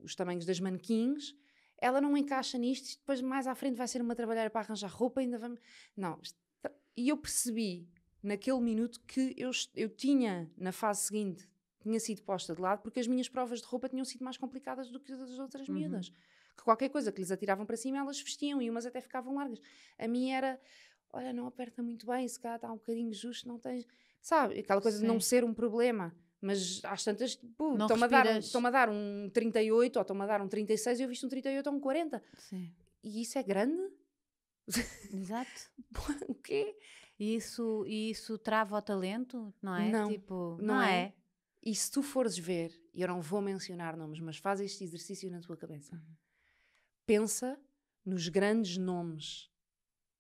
os tamanhos das manequins. Ela não encaixa nisto, depois mais à frente vai ser uma trabalheira para arranjar roupa, ainda vamos... Não, e eu percebi... naquele minuto que eu tinha, na fase seguinte, tinha sido posta de lado porque as minhas provas de roupa tinham sido mais complicadas do que as outras miúdas. Que qualquer coisa que lhes atiravam para cima, elas vestiam e umas até ficavam largas. A minha era, olha, não aperta muito bem, se cá está um bocadinho justo, não tens... Sabe, aquela coisa de não ser um problema. Mas às tantas, estão-me a dar um 38 ou estão-me a dar um 36 e eu visto um 38 ou um 40. Sim. E isso é grande? Exato. O quê? E isso trava o talento, não é? Não, tipo, não é. E se tu fores ver, eu não vou mencionar nomes, mas faz este exercício na tua cabeça. Pensa nos grandes nomes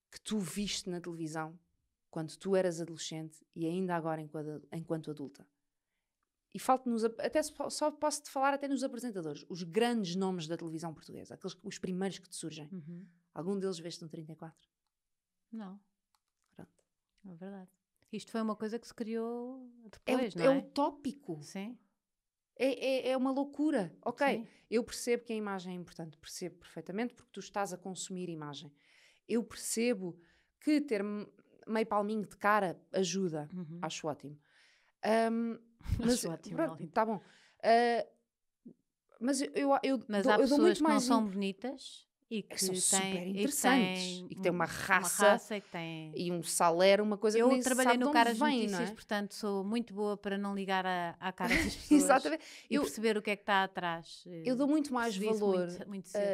que tu viste na televisão quando tu eras adolescente e ainda agora enquanto adulta. E falta-nos, até só posso-te falar até nos apresentadores, os grandes nomes da televisão portuguesa, aqueles, os primeiros que te surgem. Algum deles veste no 34? Não. É verdade. Isto foi uma coisa que se criou depois, não é? É utópico. Sim. É uma loucura. Ok, sim. Eu percebo que a imagem é importante, percebo perfeitamente, porque tu estás a consumir imagem. Eu percebo que ter meio palminho de cara ajuda. Acho ótimo. Acho ótimo. Pronto, tá bom. Mas há pessoas muito que mais não são bonitas... E que são super interessantes. E que têm uma raça que tem... e um salário, uma coisa que nem se sabe de onde vem. Eu trabalhei no Caras Notícias, portanto, sou muito boa para não ligar à cara das pessoas. Exatamente. E perceber o que é que está atrás. Eu dou muito mais valor.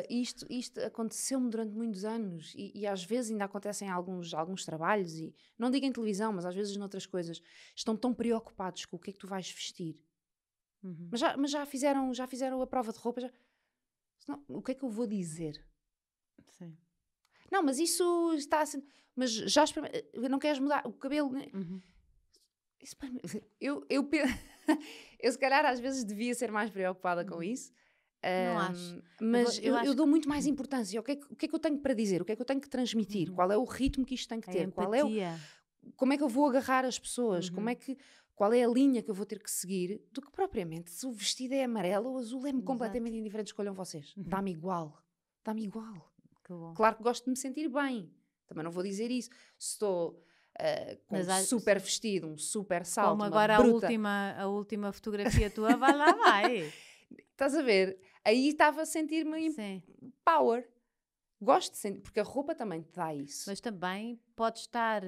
Isto aconteceu-me durante muitos anos e às vezes ainda acontecem alguns trabalhos, e não digo em televisão, mas às vezes noutras coisas, estão tão preocupados com o que é que tu vais vestir. Mas já fizeram a prova de roupa. Senão, o que é que eu vou dizer? Sim. Não, mas isso está assim, mas já não queres mudar o cabelo, né? Isso para mim, eu se calhar às vezes devia ser mais preocupada com isso, não acho. Mas eu dou muito mais importância. O que é que eu tenho para dizer, o que é que eu tenho que transmitir, qual é o ritmo que isto tem que ter, empatia. Como é que eu vou agarrar as pessoas, qual é a linha que eu vou ter que seguir, do que propriamente se o vestido é amarelo ou azul, é-me completamente indiferente, escolham vocês. Dá-me igual. Claro que gosto de me sentir bem, também não vou dizer isso. Se estou com um super vestido, um super salto, como agora a última fotografia tua, vai. Estás a ver? Aí estava a sentir-me power. Gosto de sentir, porque a roupa também te dá isso. Mas também podes estar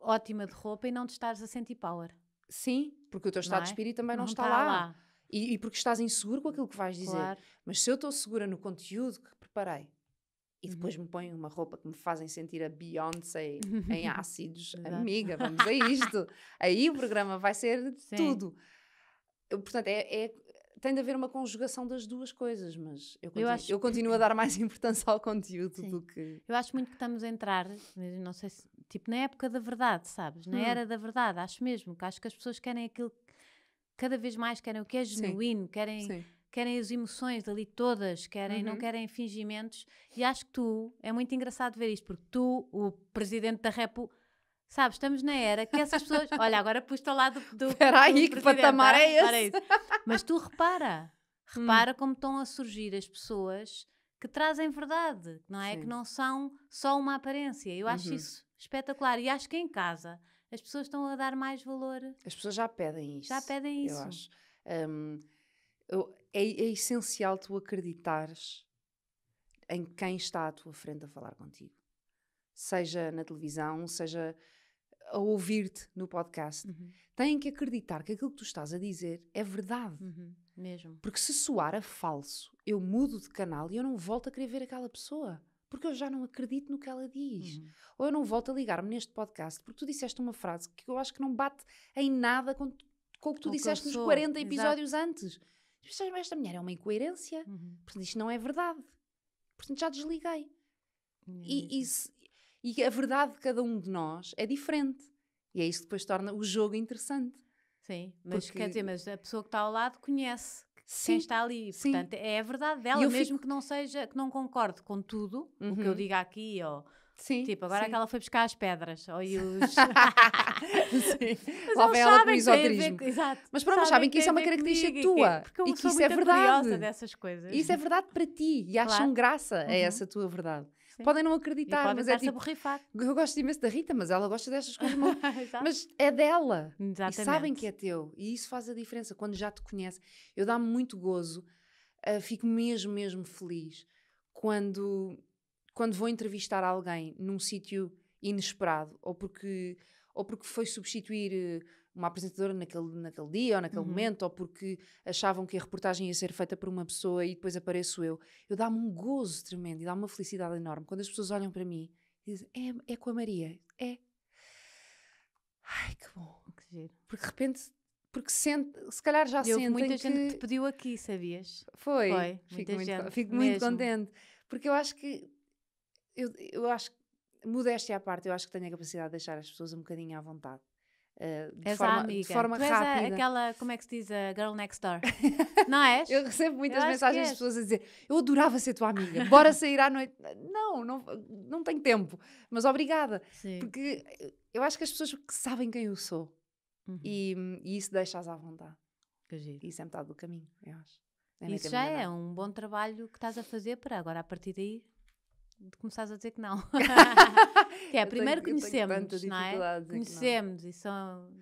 ótima de roupa e não te estares a sentir power. Sim, porque o teu estado de espírito também não está lá. E porque estás inseguro com aquilo que vais dizer. Claro. Mas se eu estou segura no conteúdo que preparei, e depois me põem uma roupa que me fazem sentir a Beyoncé em ácidos. Amiga, vamos a isto. Aí o programa vai ser tudo. Portanto, tem de haver uma conjugação das duas coisas, mas eu continuo a dar mais importância ao conteúdo do que... Eu acho muito que estamos a entrar, não sei se, tipo, na época da verdade, sabes? Na era da verdade, acho mesmo. Acho que as pessoas querem aquilo, cada vez mais querem o que é genuíno, querem... querem as emoções dali todas, querem, não querem fingimentos. E acho que tu, é muito engraçado ver isto, porque tu, o Presidente da República, sabes, estamos na era que essas pessoas... Olha, agora pus-te ao lado do... Espera aí, que patamar é esse? Para isso. Mas tu repara como estão a surgir as pessoas que trazem verdade, não é? Sim. Que não são só uma aparência. Eu acho isso espetacular. E acho que em casa as pessoas estão a dar mais valor. As pessoas já pedem isso. Já pedem isso. Eu acho. É essencial tu acreditares em quem está à tua frente a falar contigo. Seja na televisão, seja a ouvir-te no podcast. Têm que acreditar que aquilo que tu estás a dizer é verdade. Mesmo. Porque se soar a falso, eu mudo de canal e eu não volto a querer ver aquela pessoa. Porque eu já não acredito no que ela diz. Ou eu não volto a ligar-me neste podcast porque tu disseste uma frase que eu acho que não bate em nada com o que tu disseste nos 40 episódios antes. Mas esta mulher é uma incoerência. Portanto, isto não é verdade. Portanto, já desliguei. E a verdade de cada um de nós é diferente. E é isso que depois torna o jogo interessante. Sim, mas porque... quer dizer, mas a pessoa que está ao lado conhece quem está ali. Sim. Portanto, é a verdade dela, mesmo que não seja, que não concorde com tudo o que eu diga aqui, ou tipo, agora é que ela foi buscar as pedras, ou os... Mas lá vem ela com o esoterismo. Exato. Mas pronto, sabem que isso é uma característica tua. Porque eu sou muito curiosa dessas coisas. Isso é verdade para ti, e acham graça a essa tua verdade. Sim. Podem não acreditar, mas é tipo, eu gosto imenso da Rita, mas ela gosta destas coisas, mas é dela. Exatamente. E sabem que é teu, e isso faz a diferença quando já te conhece. Eu dá-me muito gozo, fico mesmo feliz quando vou entrevistar alguém num sítio inesperado, ou porque foi substituir uma apresentadora naquele dia ou naquele momento, ou porque achavam que a reportagem ia ser feita por uma pessoa e depois apareço eu. Eu dá-me um gozo tremendo e dá-me uma felicidade enorme. Quando as pessoas olham para mim e dizem, é com a Maria, é. Ai, que bom. Que giro. Porque de repente, se calhar já sentem muita gente que te pediu aqui, sabias? Foi. Fico muito contente. Porque eu acho que, eu acho que, modéstia à parte, eu acho que tenho a capacidade de deixar as pessoas um bocadinho à vontade. De forma rápida. Aquela, como é que se diz, a girl next door, não és? Eu recebo muitas mensagens de pessoas a dizer, eu adorava ser tua amiga, bora sair à noite. Não tenho tempo, mas obrigada. Sim. Porque eu acho que as pessoas que sabem quem eu sou e isso deixas à vontade. Que giro. Isso é metade do caminho, eu acho. Isso já é um bom trabalho que estás a fazer para agora, a partir daí começares a dizer que não. Que é, primeiro conhecemos, não é? Conhecemos e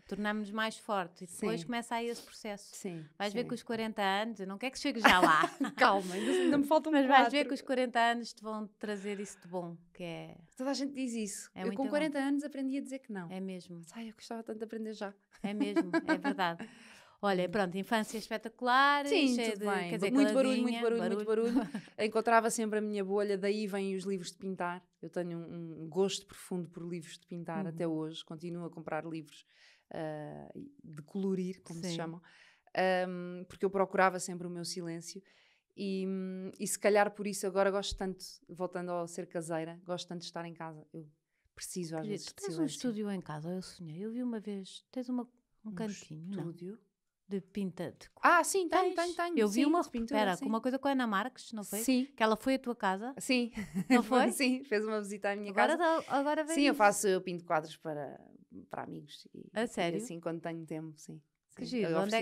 tornamos-nos mais fortes. E depois começa aí esse processo. Sim, vais ver que os 40 anos, eu não quero que chegues já lá. Calma, ainda me falta um bocado. Mas vais ver que os 40 anos te vão trazer isso de bom. Que é... Toda a gente diz isso. É, eu com 40 anos aprendi a dizer que não. É mesmo. Ai, eu gostava tanto de aprender já. É mesmo, é verdade. Olha, pronto, infância espetacular. Sim, cheia tudo de, bem. Quer dizer, muito barulho. Encontrava sempre a minha bolha, daí vêm os livros de pintar. Eu tenho um gosto profundo por livros de pintar até hoje. Continuo a comprar livros de colorir, como se chamam. Porque eu procurava sempre o meu silêncio. E se calhar por isso agora gosto tanto, voltando a ser caseira, gosto tanto de estar em casa. Eu preciso às vezes de silêncio. Tu tens um estúdio em casa, eu sonhei. Eu vi uma vez, tens um cantinho, estúdio? Não? De pinta de... Ah, sim, tenho. Eu vi uma pintura. Espera, uma coisa com a Ana Marques, não foi? Sim. Que ela foi à tua casa? Sim. Não foi? Sim, fez uma visita à minha casa. Agora vem. Sim, eu pinto quadros para amigos. A sério? E assim, quando tenho tempo, sim. Que giro. De onde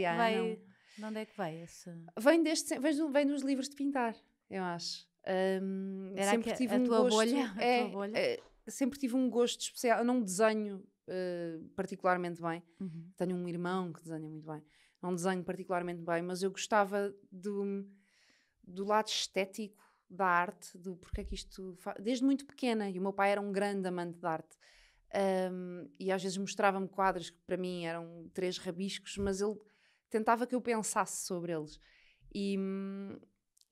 é que vai esse... Vem nos livros de pintar, eu acho. Era sempre a tua bolha? Sempre tive um gosto especial. Eu não desenho particularmente bem. Tenho um irmão que desenha muito bem. Não desenho particularmente bem, mas eu gostava do lado estético da arte, do porque é que isto faz, desde muito pequena, e o meu pai era um grande amante de arte, e às vezes mostrava-me quadros que para mim eram 3 rabiscos, mas ele tentava que eu pensasse sobre eles,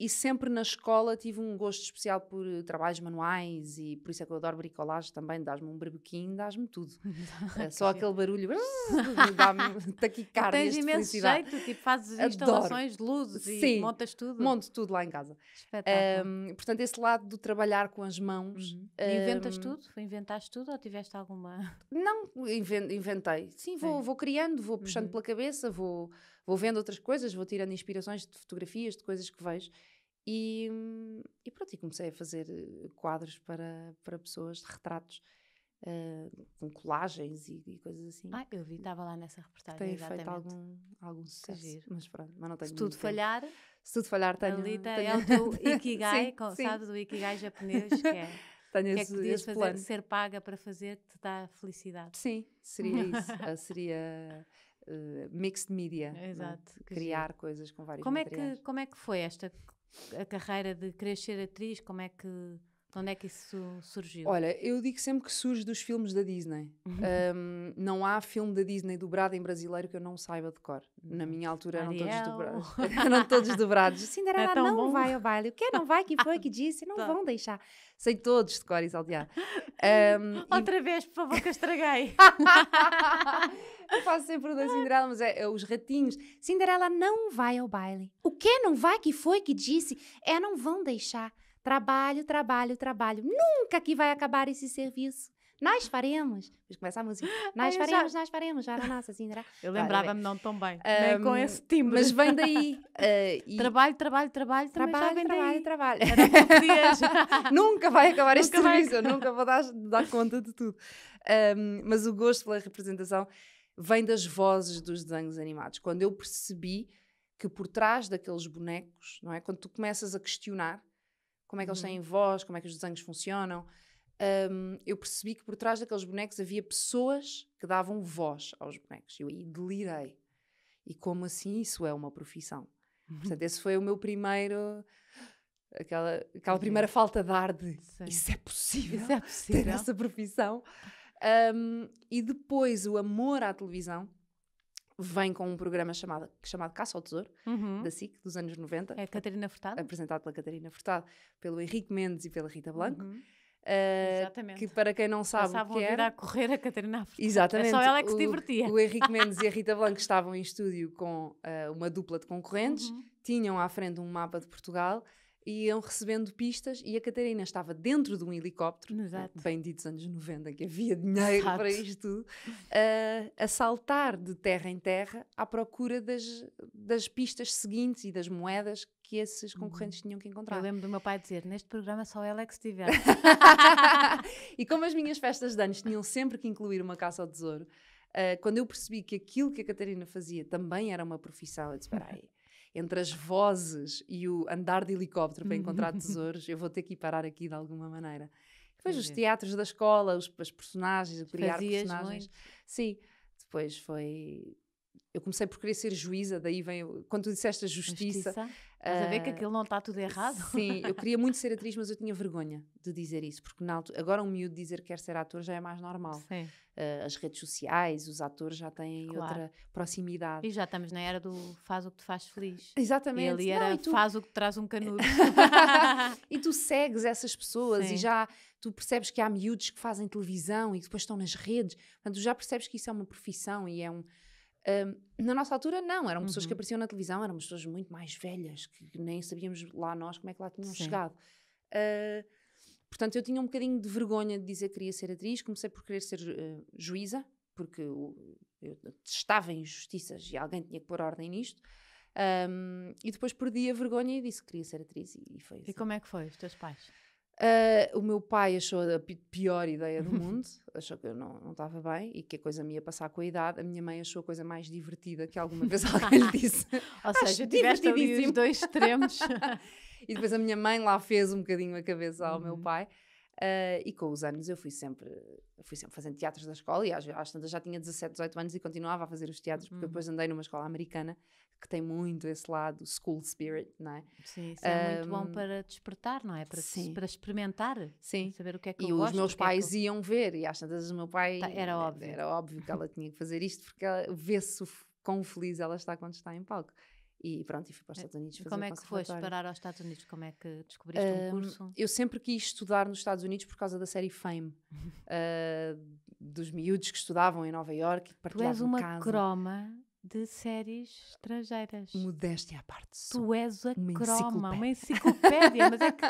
e sempre na escola tive um gosto especial por trabalhos manuais, e por isso é que eu adoro bricolagem também. Dás-me um berbequim, dás-me tudo. Só aquele barulho, dá-me taquicardia. Tens imenso jeito, tipo, fazes instalações de luzes e montas tudo. Monto tudo lá em casa. Espetáculo. Portanto, esse lado do trabalhar com as mãos. Inventas tudo? Inventaste tudo ou tiveste alguma... Não, inventei. Sim, vou criando, vou puxando pela cabeça, vou... vou vendo outras coisas, vou tirando inspirações de fotografias, de coisas que vejo. E pronto, e comecei a fazer quadros para pessoas, retratos, com colagens e coisas assim. Ah, eu vi, estava lá nessa reportagem. Tenho feito algum sucesso, mas pronto, mas não tenho. Se tudo falhar, tenho... é o teu Ikigai, sabes, o Ikigai japonês, que é... Tenho que podias fazer, plano. Ser paga para fazer, te dá felicidade. Sim, seria isso. Seria... mixed media. Exato, né? Criar coisas com vários materiais. Como é que foi esta a carreira de querer ser atriz? Onde é que isso surgiu? Olha, eu digo sempre que surge dos filmes da Disney. Não há filme da Disney dobrado em brasileiro que eu não saiba de cor. Na minha altura eram todos dobrados. Eram todos dobrados. Cinderela não bom. Vai ao baile. O que não vai? Que foi que disse? Não vão deixar. Sei todos de cor, exalteado. Outra vez, por favor, que eu estraguei. Eu faço sempre o da Cinderela, mas é os ratinhos. Cinderela não vai ao baile. O que não vai? Que foi que disse? Não vão deixar. Trabalho, trabalho, trabalho. Nunca que vai acabar esse serviço. Nós faremos. Depois começa a música. Nós faremos, já era nossa, Cinderela. Eu lembrava-me não tão bem. Nem com esse timbre. Mas vem daí. Trabalho, trabalho, trabalho. Trabalho. Nunca vai acabar este serviço. Eu nunca vou dar conta de tudo. Mas o gosto pela representação vem das vozes dos desenhos animados. Quando eu percebi que por trás daqueles bonecos, não é? Quando tu começas a questionar como é que eles têm voz, como é que os desenhos funcionam. Eu percebi que por trás daqueles bonecos havia pessoas que davam voz aos bonecos. Eu aí delirei. E como assim isso é uma profissão? Portanto, esse foi o meu primeiro... Aquela primeira falta de ar de... Sim. Isso é possível? Ter essa profissão? E depois o amor à televisão vem com um programa chamado Caça ao Tesouro, da SIC, dos anos 90. É Catarina Furtado. Apresentado pela Catarina Furtado, pelo Henrique Mendes e pela Rita Blanco. Exatamente. Que para quem não sabe o que era... a correr a Catarina Furtado. Exatamente. É só ela que se divertia. O Henrique Mendes e a Rita Blanco estavam em estúdio com uma dupla de concorrentes, tinham à frente um mapa de Portugal e iam recebendo pistas, e a Catarina estava dentro de um helicóptero, benditos anos 90, que havia dinheiro para isto tudo, a saltar de terra em terra à procura das pistas seguintes e das moedas que esses concorrentes tinham que encontrar. Eu lembro do meu pai dizer, neste programa só ela é que estiver. E como as minhas festas de anos tinham sempre que incluir uma caça ao tesouro, quando eu percebi que aquilo que a Catarina fazia também era uma profissão, eu disse, espera aí, entre as vozes e o andar de helicóptero para encontrar tesouros, eu vou ter que ir parar aqui de alguma maneira. Depois os teatros da escola, as personagens, criar personagens. Muito. Sim, depois foi... Eu comecei por querer ser juíza, daí vem... Quando tu disseste a justiça... Estás a ver que aquilo não está tudo errado? Sim, eu queria muito ser atriz, mas eu tinha vergonha de dizer isso, porque agora um miúdo dizer que quer ser ator já é mais normal. Sim. As redes sociais, os atores já têm outra proximidade. E já estamos na era do faz o que te faz feliz. Exatamente. E ali era faz o que te traz um canudo. E tu segues essas pessoas. Sim. E já tu percebes que há miúdos que fazem televisão e que depois estão nas redes. Portanto, tu já percebes que isso é uma profissão e é um... na nossa altura não, eram pessoas que apareciam na televisão, eram pessoas muito mais velhas que nem sabíamos lá nós como é que lá tinham chegado. Portanto eu tinha um bocadinho de vergonha de dizer que queria ser atriz, comecei por querer ser juíza, porque eu detestava injustiças e alguém tinha que pôr ordem nisto, e depois perdi a vergonha e disse que queria ser atriz e foi assim. E como é que foi os teus pais? O meu pai achou a pior ideia do mundo, achou que eu não estava bem e que a coisa me ia passar com a idade. A minha mãe achou a coisa mais divertida que alguma vez alguém lhe disse. Ou seja, tiveste ali os dois extremos. E depois a minha mãe lá fez um bocadinho a cabeça ao meu pai. E com os anos eu fui sempre fazendo teatros da escola e às tantas já tinha 17, 18 anos e continuava a fazer os teatros, porque depois andei numa escola americana que tem muito esse lado school spirit, não é? Sim, isso é muito bom para despertar, não é? Para experimentar, sim. Saber o que é que eu gosto. E os meus pais iam ver e às tantas o meu pai... Era óbvio que ela tinha que fazer isto, porque ela vê-se o quão feliz ela está quando está em palco. E pronto, e fui para os Estados Unidos fazer o conservatório. Como é que foste parar aos Estados Unidos? Como é que descobriste um curso? Eu sempre quis estudar nos Estados Unidos por causa da série Fame. Dos miúdos que estudavam em Nova Iorque. Tu és uma croma de séries estrangeiras. Modéstia à parte. Tu és a croma, uma enciclopédia. Mas é que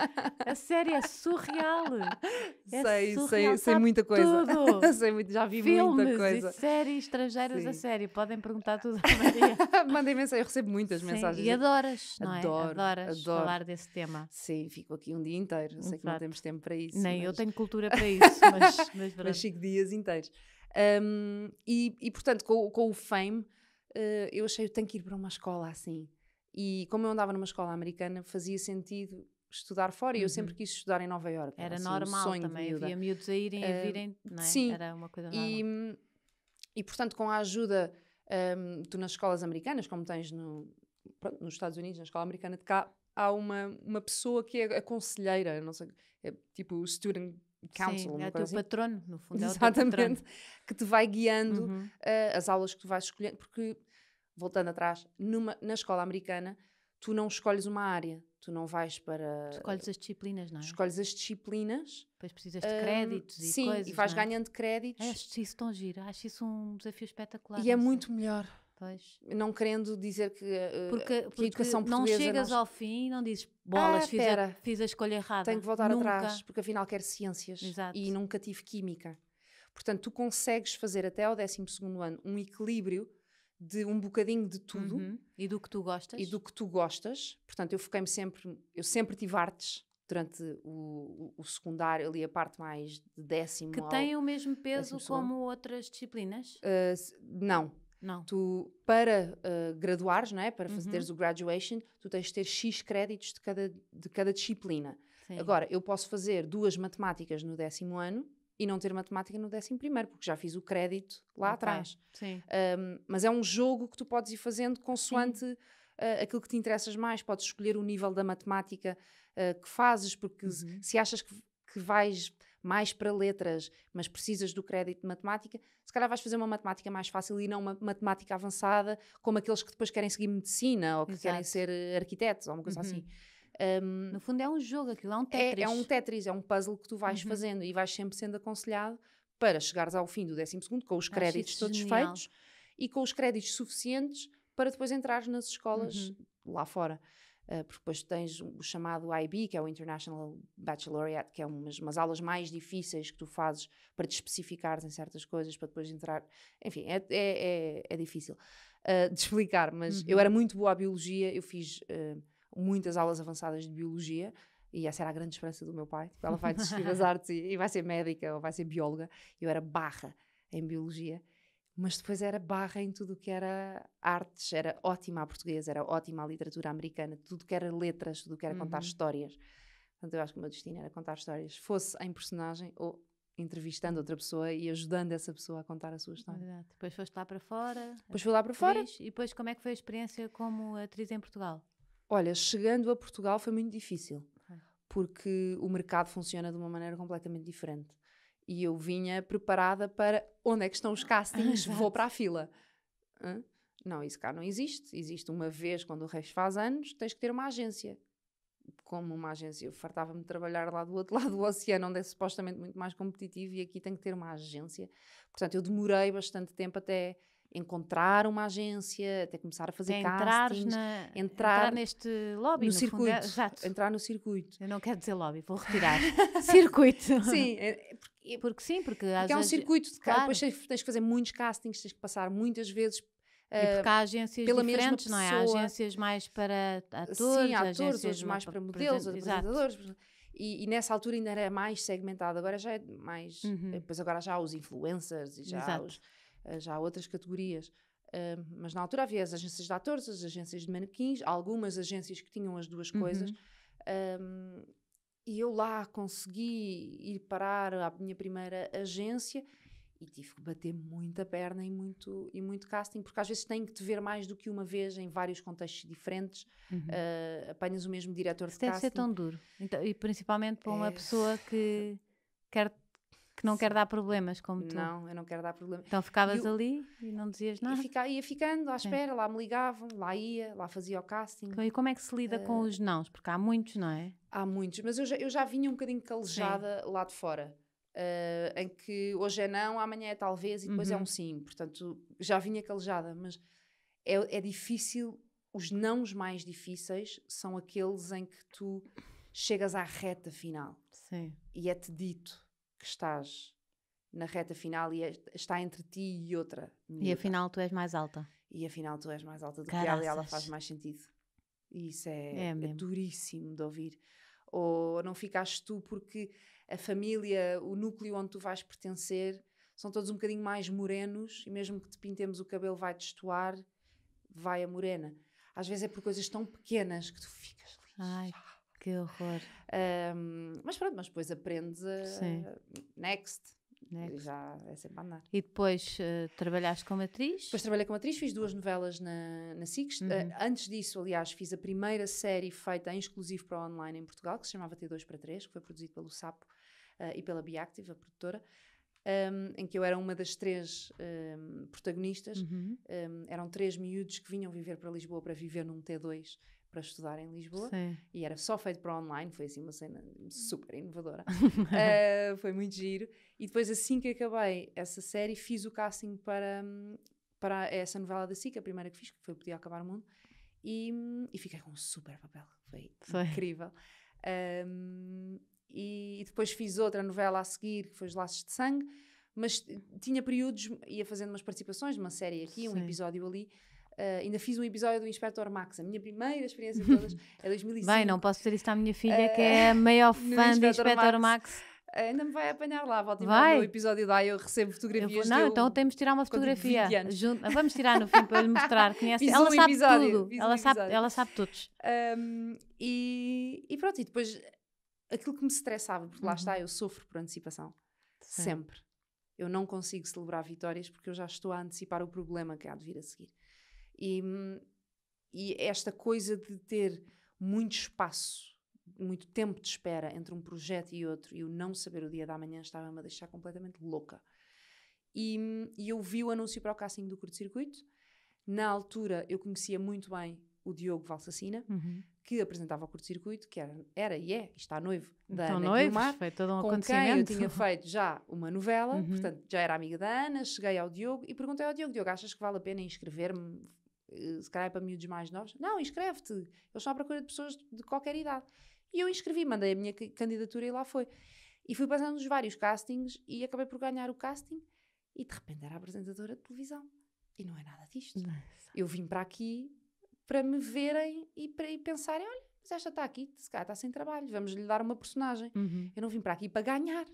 a série é surreal. É sei muita coisa. Tudo. Já vi filmes, muita coisa. E séries estrangeiras. Sim. A série. Podem perguntar tudo à Maria. Mandem mensagem, eu recebo muitas mensagens. E adoras, não é? Adoro falar desse tema. Sim, fico aqui um dia inteiro. Sei que não temos tempo para isso. Nem eu tenho cultura para isso, mas 5 dias inteiros. E portanto, com o Fame, eu achei que tenho que ir para uma escola assim. E como eu andava numa escola americana, fazia sentido estudar fora. E eu sempre quis estudar em Nova Iorque. Era assim, normal, um sonho também. Havia miúdos a irem e virem, não é? Sim. Era uma coisa normal. E portanto, com a ajuda, tu nas escolas americanas, como tens nos Estados Unidos, na escola americana de cá, há uma pessoa que é a conselheira, não sei, é tipo o student council, sim, é o teu patrono, no fundo. Exatamente, que te vai guiando as aulas que tu vais escolhendo, porque, voltando atrás, na escola americana, tu não escolhes uma área, tu não vais para... Tu escolhes as disciplinas, não é? Escolhes as disciplinas. Depois precisas de créditos e sim, coisas, e vais ganhando créditos. Acho isso tão giro, acho isso um desafio espetacular. E é muito melhor. Pois. Não querendo dizer que, porque a educação portuguesa... Não chegas ao fim e não dizes, bolas, fiz a escolha errada. Tenho que voltar atrás, porque afinal quero ciências. Exato. E nunca tive química. Portanto, tu consegues fazer até ao 12º ano um equilíbrio de um bocadinho de tudo. E do que tu gostas. Portanto, eu foquei-me sempre... Eu sempre tive artes durante o secundário, ali a parte mais de 10º. Que tem o mesmo peso como outras disciplinas? Não. Não. Tu, para graduares, não é? Para fazeres o graduation, tu tens de ter X créditos de cada disciplina. Sim. Agora, eu posso fazer 2 matemáticas no 10º ano e não ter matemática no 11º, porque já fiz o crédito lá atrás. Sim. Mas é um jogo que tu podes ir fazendo consoante aquilo que te interessas mais. Podes escolher o nível da matemática que fazes, porque se achas que vais... mais para letras, mas precisas do crédito de matemática, se calhar vais fazer uma matemática mais fácil e não uma matemática avançada, como aqueles que depois querem seguir medicina ou que querem ser arquitetos ou uma coisa assim. No fundo é um jogo aquilo, é um Tetris. É um Tetris, é um puzzle que tu vais fazendo e vais sempre sendo aconselhado para chegares ao fim do 12º com os créditos todos feitos e com os créditos suficientes para depois entrares nas escolas lá fora. Porque depois tens o chamado IB, que é o International Baccalaureate, que é umas aulas mais difíceis que tu fazes para te especificares em certas coisas, para depois entrar... Enfim, é difícil de explicar, mas eu era muito boa à biologia, eu fiz muitas aulas avançadas de biologia, e essa era a grande esperança do meu pai. Tipo, ela vai desistir das artes e vai ser médica ou vai ser bióloga. Eu era barra em biologia. Mas depois era barra em tudo o que era artes, era ótima a portuguesa, era ótima a literatura americana, tudo que era letras, tudo que era contar histórias. Portanto, eu acho que o meu destino era contar histórias, fosse em personagem ou entrevistando outra pessoa e ajudando essa pessoa a contar a sua história. Exato. Depois foste lá para fora. Depois fui lá para fora. E depois como é que foi a experiência como atriz em Portugal? Olha, chegando a Portugal foi muito difícil, porque o mercado funciona de uma maneira completamente diferente. E eu vinha preparada para onde é que estão os castings, vou para a fila. Não, isso cá não existe. Existe uma vez, quando o Reis faz anos, tens que ter uma agência. Como uma agência, eu fartava-me de trabalhar lá do outro lado do oceano, onde é supostamente muito mais competitivo, e aqui tenho que ter uma agência. Portanto, eu demorei bastante tempo até encontrar uma agência, até começar a fazer castings, entrar neste lobby, no circuito, exato. Entrar no circuito. Eu não quero dizer lobby, vou retirar. Circuito. Sim, porque é um circuito de claro. Depois tens que fazer muitos castings, tens que passar muitas vezes e porque há agências diferentes, não é? Há agências mais para atores, sim, atores mais para modelos, apresentadores. E nessa altura ainda era mais segmentado, agora já é mais, depois agora já há os influencers e já há outras categorias, mas na altura havia as agências de atores, as agências de manequins, algumas agências que tinham as duas coisas, e eu lá consegui ir parar à minha primeira agência e tive que bater muita perna e muito casting, porque às vezes tem que te ver mais do que uma vez em vários contextos diferentes, apanhas o mesmo diretor de casting. Deve ser tão duro, então, e principalmente para uma pessoa que não quer dar problemas, como tu. Não, eu não quero dar problemas. Então ficavas ali e não dizias nada? Ia ficando à espera, lá me ligavam, lá ia, lá fazia o casting. E como é que se lida com os nãos? Porque há muitos, não é? Há muitos, mas eu já vinha um bocadinho calejada lá de fora, em que hoje é não, amanhã é talvez e depois é um sim. Portanto, já vinha calejada, mas é difícil, os nãos mais difíceis são aqueles em que tu chegas à reta final. Sim. E é-te dito que estás na reta final e está entre ti e outra miúda. E afinal tu és mais alta. E afinal tu és mais alta do Caraças. Que ela, e ela faz mais sentido. E isso é duríssimo de ouvir. Ou não ficaste tu porque a família, o núcleo onde tu vais pertencer, são todos um bocadinho mais morenos e mesmo que te pintemos o cabelo vai-te estoar, vai a morena. Às vezes é por coisas tão pequenas que tu ficas lixo. Ai, que horror. Mas pronto, mas depois aprendes next. Já é sempre a andar. E depois trabalhaste como atriz? Depois trabalhei como atriz, fiz 2 novelas na SIC. Antes disso, aliás, fiz a primeira série feita em exclusivo para online em Portugal, que se chamava T2 para 3, que foi produzido pelo Sapo e pela Beactive, a produtora, em que eu era uma das 3 protagonistas. Eram 3 miúdos que vinham viver para Lisboa para viver num T2 para estudar em Lisboa. Sim. E era só feito para online, foi assim uma cena super inovadora. Foi muito giro. E depois, assim que acabei essa série, fiz o casting para essa novela da SIC, a primeira que fiz, que foi Podia Acabar o Mundo, e fiquei com um super papel, foi incrível. E depois fiz outra novela a seguir, que foi Os Laços de Sangue, mas tinha períodos, ia fazendo umas participações, uma série aqui, um episódio ali. Ainda fiz um episódio do Inspector Max, a minha primeira experiência de todas, é 2005. Bem, não posso dizer isso à minha filha, que é a maior fã do Inspector Max. Ainda me vai apanhar lá, volta no episódio lá, eu recebo fotografias. Não, então temos de tirar uma fotografia. Vamos tirar no fim para lhe mostrar. Conhece. Ela sabe tudo, ela sabe todos. E pronto, e depois aquilo que me estressava, porque lá está, eu sofro por antecipação, sempre. Eu não consigo celebrar vitórias porque eu já estou a antecipar o problema que há de vir a seguir. E esta coisa de ter muito espaço, muito tempo de espera entre um projeto e outro, e eu não saber o dia da manhã, estava-me a deixar completamente louca. E eu vi o anúncio para o casting do Curto Circuito. Na altura eu conhecia muito bem o Diogo Valsacina, que apresentava o Curto Circuito, que era e está noivo da Ana Guilmar, com quem eu tinha feito já uma novela, portanto já era amiga da Ana. Cheguei ao Diogo e perguntei ao Diogo: Diogo, achas que vale a pena inscrever-me? Se calhar é para miúdos mais novos. Não, inscreve-te, eles estão à procura de pessoas de qualquer idade. E eu inscrevi, mandei a minha candidatura e lá foi. E fui passando nos vários castings e acabei por ganhar o casting, e de repente era apresentadora de televisão. E não é nada disto. Nossa. Eu vim para aqui para me verem e para pensarem: olha, mas esta está aqui, se calhar está sem trabalho, vamos lhe dar uma personagem. Eu não vim para aqui para ganhar.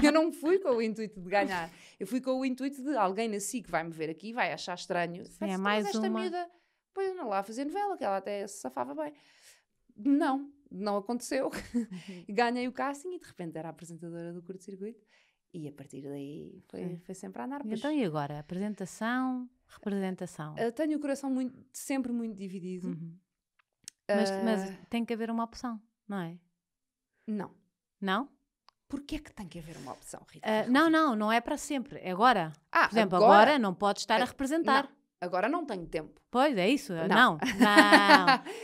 Eu não fui com o intuito de ganhar. Eu fui com o intuito de alguém na SIC que vai me ver aqui, vai achar estranho. Sim, é mais esta uma. Miúda, pois não lá a fazer novela, que ela até se safava bem. Não aconteceu. Ganhei o casting e de repente era apresentadora do Curto-Circuito. E a partir daí foi sempre a andar. Mas... Então e agora? Apresentação, representação? Tenho o coração sempre muito dividido. Mas tem que haver uma opção, não é? Não. Não? Porquê é que tem que haver uma opção, Rita? Não é para sempre, é agora. Por exemplo, agora não podes estar a representar. Não, agora não tenho tempo. Pois, é isso. Não.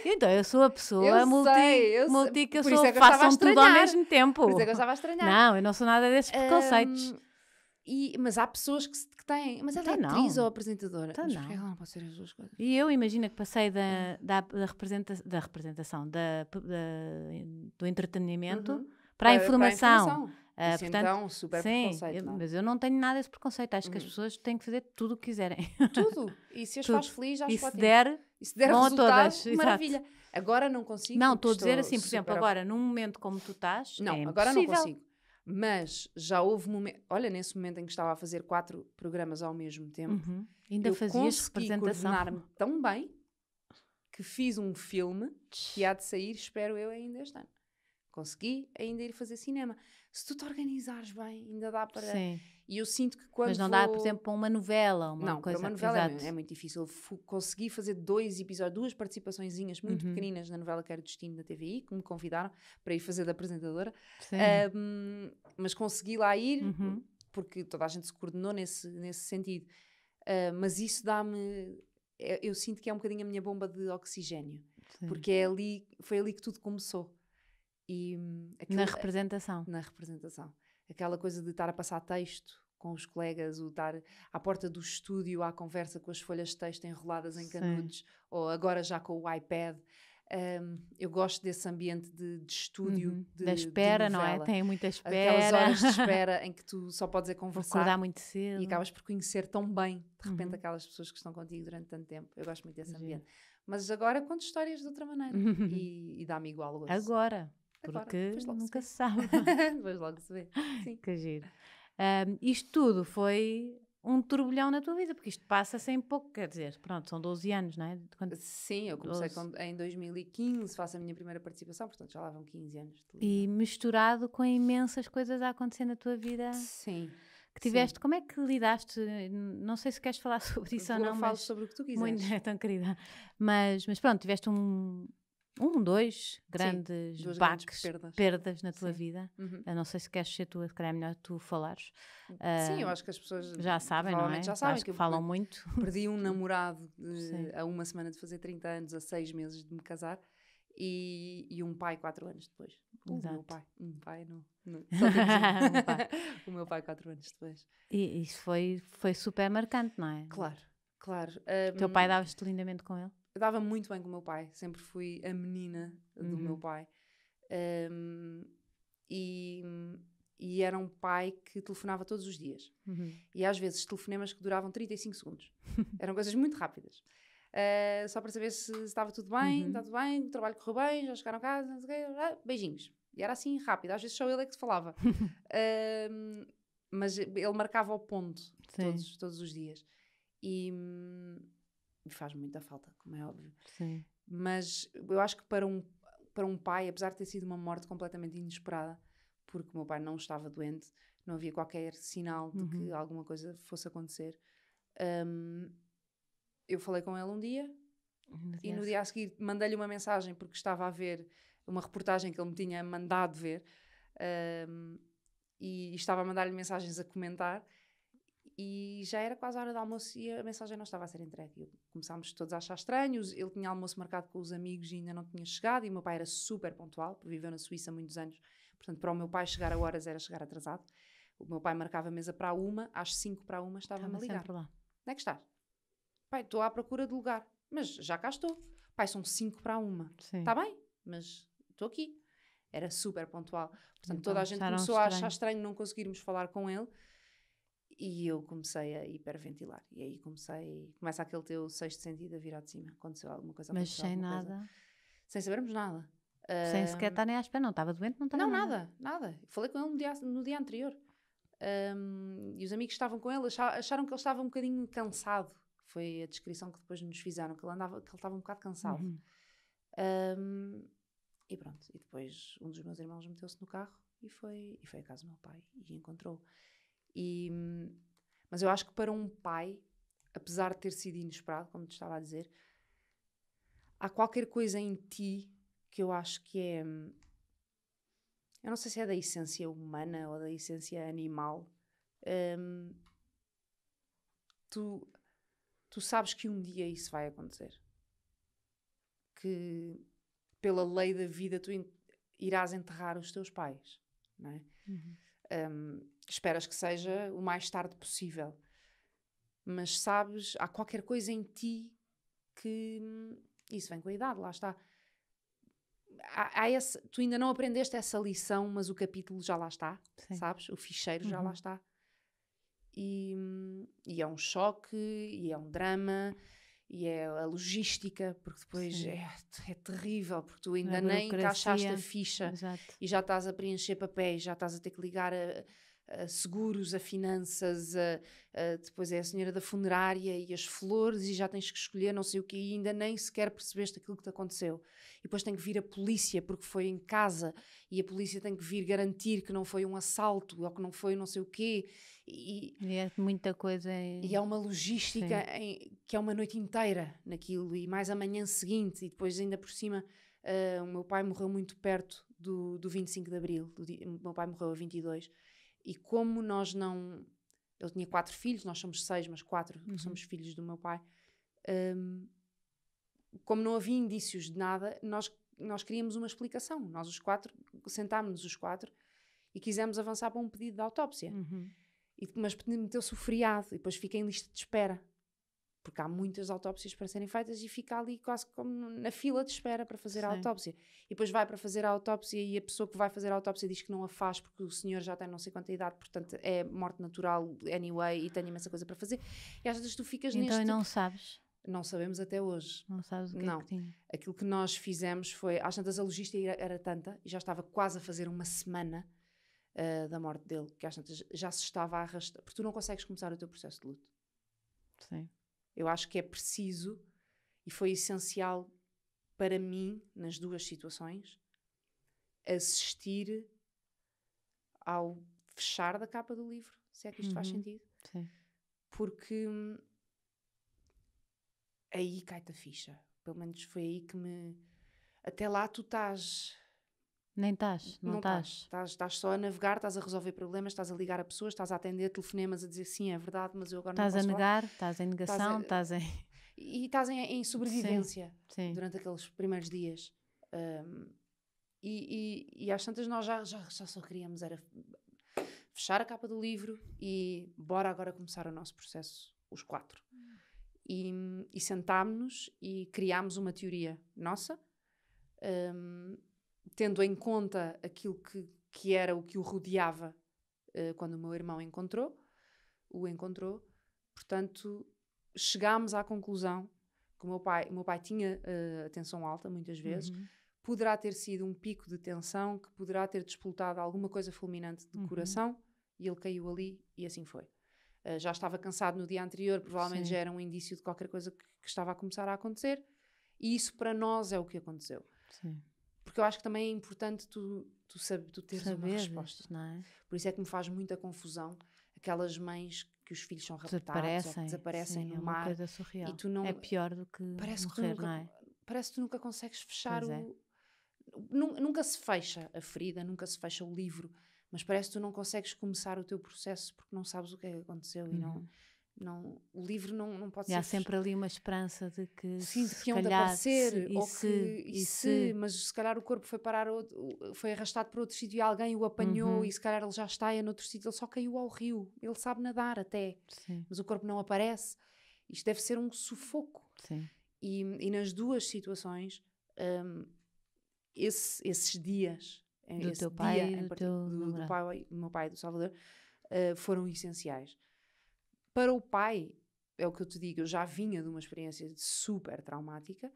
Então, eu sou a pessoa multi, eu sou, façam tudo ao mesmo tempo. Por isso é que eu estava a estranhar. Não, eu não sou nada desses preconceitos. Mas há pessoas que têm... Mas ela é atriz ou apresentadora? Mas porquê ela não pode ser as duas coisas? E eu imagino que passei da representação, do entretenimento... Para a informação. Isso, portanto, então, super preconceito. Mas eu não tenho nada desse preconceito. Acho que as pessoas têm que fazer tudo o que quiserem. Tudo. E se as faz feliz, acho que pode ter. E se der resultados, maravilha. Exato. Agora não consigo. Não, estou a dizer assim, por exemplo, agora, num momento como tu estás, não, é agora não consigo. Mas já houve momentos... Olha, nesse momento em que estava a fazer 4 programas ao mesmo tempo, ainda fazias representação. Eu consegui coordenar-me tão bem que fiz um filme que há de sair, espero eu, ainda este ano. Consegui ainda ir fazer cinema. Se tu te organizares bem, ainda dá para... Sim. E eu sinto que quando... Mas não dá, por exemplo, para uma novela? Para uma novela é muito difícil. Consegui fazer 2 episódios, 2 participaçõezinhas muito pequeninas na novela Quero Destino da TVI, que me convidaram para ir fazer de apresentadora. Mas consegui lá ir, porque toda a gente se coordenou nesse sentido. Mas isso dá-me... Eu sinto que é um bocadinho a minha bomba de oxigénio. Sim. Porque foi ali que tudo começou. E aquilo, na representação. Aquela coisa de estar a passar texto com os colegas, o estar à porta do estúdio à conversa com as folhas de texto enroladas em canudos, sim, ou agora já com o iPad. Eu gosto desse ambiente de estúdio, da espera, não é? Tem muita espera. Aquelas horas de espera em que tu só podes é conversar. Acordar muito cedo. E acabas por conhecer tão bem, de repente, aquelas pessoas que estão contigo durante tanto tempo. Eu gosto muito desse ambiente. Mas agora conto histórias de outra maneira. E dá-me igual agora. Porque nunca se sabe. Depois logo se vê. Sim. Que giro. Isto tudo foi um turbilhão na tua vida, porque isto passa-se em pouco, quer dizer, pronto, são 12 anos, não é? Quando... Sim, eu comecei em 2015, faço a minha primeira participação, portanto já lá vão 15 anos. E misturado com imensas coisas a acontecer na tua vida. Sim. Que tiveste, sim, como é que lidaste? Não sei se queres falar sobre isso ou não, mas... falo sobre o que tu quiseres. Muito, é tão querida. Mas pronto, tiveste dois grandes baques, perdas na tua vida. Eu não sei se queres ser tu, se calhar é melhor tu falares. Sim, eu acho que as pessoas já sabem, não é? Já sabem, acho que falam muito. Perdi um namorado a uma semana de fazer 30 anos, a 6 meses de me casar, e um pai 4 anos depois. Exato. O meu pai. O meu pai 4 anos depois. E isso foi super marcante, não é? Claro, claro. O teu pai davas-te lindamente com ele? Eu dava muito bem com o meu pai, sempre fui a menina do meu pai, e era um pai que telefonava todos os dias, e às vezes telefonemas que duravam 35 segundos, eram coisas muito rápidas, só para saber se estava tudo bem, está tudo bem, o trabalho correu bem, já chegaram a casa, não sei o quê, beijinhos, e era assim rápido, às vezes só ele é que falava, mas ele marcava ao ponto todos os dias, e faz muita falta, como é óbvio. Sim. Mas eu acho que para um pai, apesar de ter sido uma morte completamente inesperada, porque o meu pai não estava doente, não havia qualquer sinal de que alguma coisa fosse acontecer, eu falei com ele um dia, e no dia a seguir mandei-lhe uma mensagem, porque estava a ver uma reportagem que ele me tinha mandado ver, e estava a mandar-lhe mensagens a comentar, e já era quase a hora do almoço e a mensagem não estava a ser entregue. Começámos todos a achar estranho, ele tinha almoço marcado com os amigos e ainda não tinha chegado, e o meu pai era super pontual, viveu na Suíça muitos anos, portanto para o meu pai chegar a horas era chegar atrasado. O meu pai marcava a mesa para 1h, às 5 para 1h estava-me a ligar. Lá. Onde é que estás? Pai, estou à procura de lugar, mas já cá estou. Pai, são 5 para 1h. Está bem, mas estou aqui. Era super pontual. Portanto, toda a gente começou a achar estranho não conseguirmos falar com ele, e eu comecei a hiperventilar, e aí começa aquele teu sexto sentido a virar de cima, aconteceu alguma coisa, mas sem nada, sem sabermos nada, sem sequer estar nem à espera, não estava doente, não estava nada. Falei com ele no dia anterior, e os amigos que estavam com ele acharam que ele estava um bocadinho cansado, foi a descrição que depois nos fizeram, que ele estava um bocado cansado, e pronto, e depois um dos meus irmãos meteu-se no carro e foi a casa do meu pai e encontrou-o. Mas eu acho que para um pai, apesar de ter sido inesperado, como te estava a dizer, há qualquer coisa em ti que eu acho que é, eu não sei se é da essência humana ou da essência animal, tu sabes que um dia isso vai acontecer, que pela lei da vida tu irás enterrar os teus pais, não é? Esperas que seja o mais tarde possível, mas sabes, há qualquer coisa em ti que isso vem com a idade, lá está, tu ainda não aprendeste essa lição, mas o capítulo já lá está, sim, sabes, o ficheiro já lá está, e é um choque, e é um drama, e é a logística, porque depois é terrível, porque tu ainda nem encaixaste a ficha, e já estás a preencher papéis, já estás a ter que ligar a seguros, a finanças, depois é a senhora da funerária e as flores, e já tens que escolher não sei o que, e ainda nem sequer percebeste aquilo que te aconteceu, e depois tem que vir a polícia porque foi em casa, e a polícia tem que vir garantir que não foi um assalto ou que não foi não sei o que, e é muita coisa, e é uma logística que é uma noite inteira naquilo, e mais a manhã seguinte, e depois ainda por cima o meu pai morreu muito perto do 25 de Abril, o meu pai morreu a 22. E como nós não... Ele tinha 4 filhos, nós somos 6, mas 4 somos filhos do meu pai. Como não havia indícios de nada, nós queríamos uma explicação. Nós os 4, sentámos-nos os 4 e quisemos avançar para um pedido de autópsia. mas meteu-se o feriado e depois fica em lista de espera, porque há muitas autópsias para serem feitas e fica ali quase como na fila de espera para fazer a autópsia. E depois vai para fazer a autópsia e a pessoa que vai fazer a autópsia diz que não a faz porque o senhor já tem não sei quanta idade, portanto é morte natural anyway e tem imensa coisa para fazer. E às vezes tu ficas neste... Então não sabes? Não sabemos até hoje. Não sabes o que é que tinha. Aquilo que nós fizemos foi... Às tantas a logística era tanta e já estava quase a fazer uma semana da morte dele, que às tantas já se estava a arrastar. Porque tu não consegues começar o teu processo de luto. Sim. Eu acho que é preciso e foi essencial para mim, nas duas situações, assistir ao fechar da capa do livro, se é que isto faz sentido. Sim. Porque aí cai-te a ficha. Pelo menos foi aí que me... Até lá tu estás... Nem estás, não estás. Estás só a navegar, estás a resolver problemas, estás a ligar a pessoas, estás a atender telefonemas a dizer sim, é verdade, mas eu agora não posso. Estás a negar, estás em negação, estás em... E estás em sobrevivência durante aqueles primeiros dias. E às tantas nós já só queríamos era fechar a capa do livro e bora agora começar o nosso processo, os quatro. E sentámos-nos e criámos uma teoria nossa, tendo em conta aquilo que era o que o rodeava quando o meu irmão o encontrou. Portanto, chegámos à conclusão que o meu pai tinha tensão alta muitas vezes, poderá ter sido um pico de tensão que poderá ter despoltado alguma coisa fulminante do coração e ele caiu ali e assim foi. Já estava cansado no dia anterior, provavelmente já era um indício de qualquer coisa que estava a começar a acontecer e isso para nós é o que aconteceu. Sim. Porque eu acho que também é importante tu teres uma resposta. Não é? Por isso é que me faz muita confusão aquelas mães que os filhos são raptados ou que desaparecem no mar. É uma coisa surreal. E tu não, é pior do que morrer, não é? Parece que tu nunca consegues fechar Nunca se fecha a ferida, nunca se fecha o livro, mas parece que tu não consegues começar o teu processo porque não sabes o que é que aconteceu e não, o livro não pode ser... E há sempre ali uma esperança de que... Sim, de que iam aparecer, mas se calhar o corpo foi parar, foi arrastado para outro sítio e alguém o apanhou e se calhar ele já está em outro sítio, ele só caiu ao rio, ele sabe nadar até, mas o corpo não aparece. Isto deve ser um sufoco. Sim. E nas duas situações, esses dias, do teu pai e do meu pai e do Salvador, foram essenciais. Para o pai, é o que eu te digo, eu já vinha de uma experiência super traumática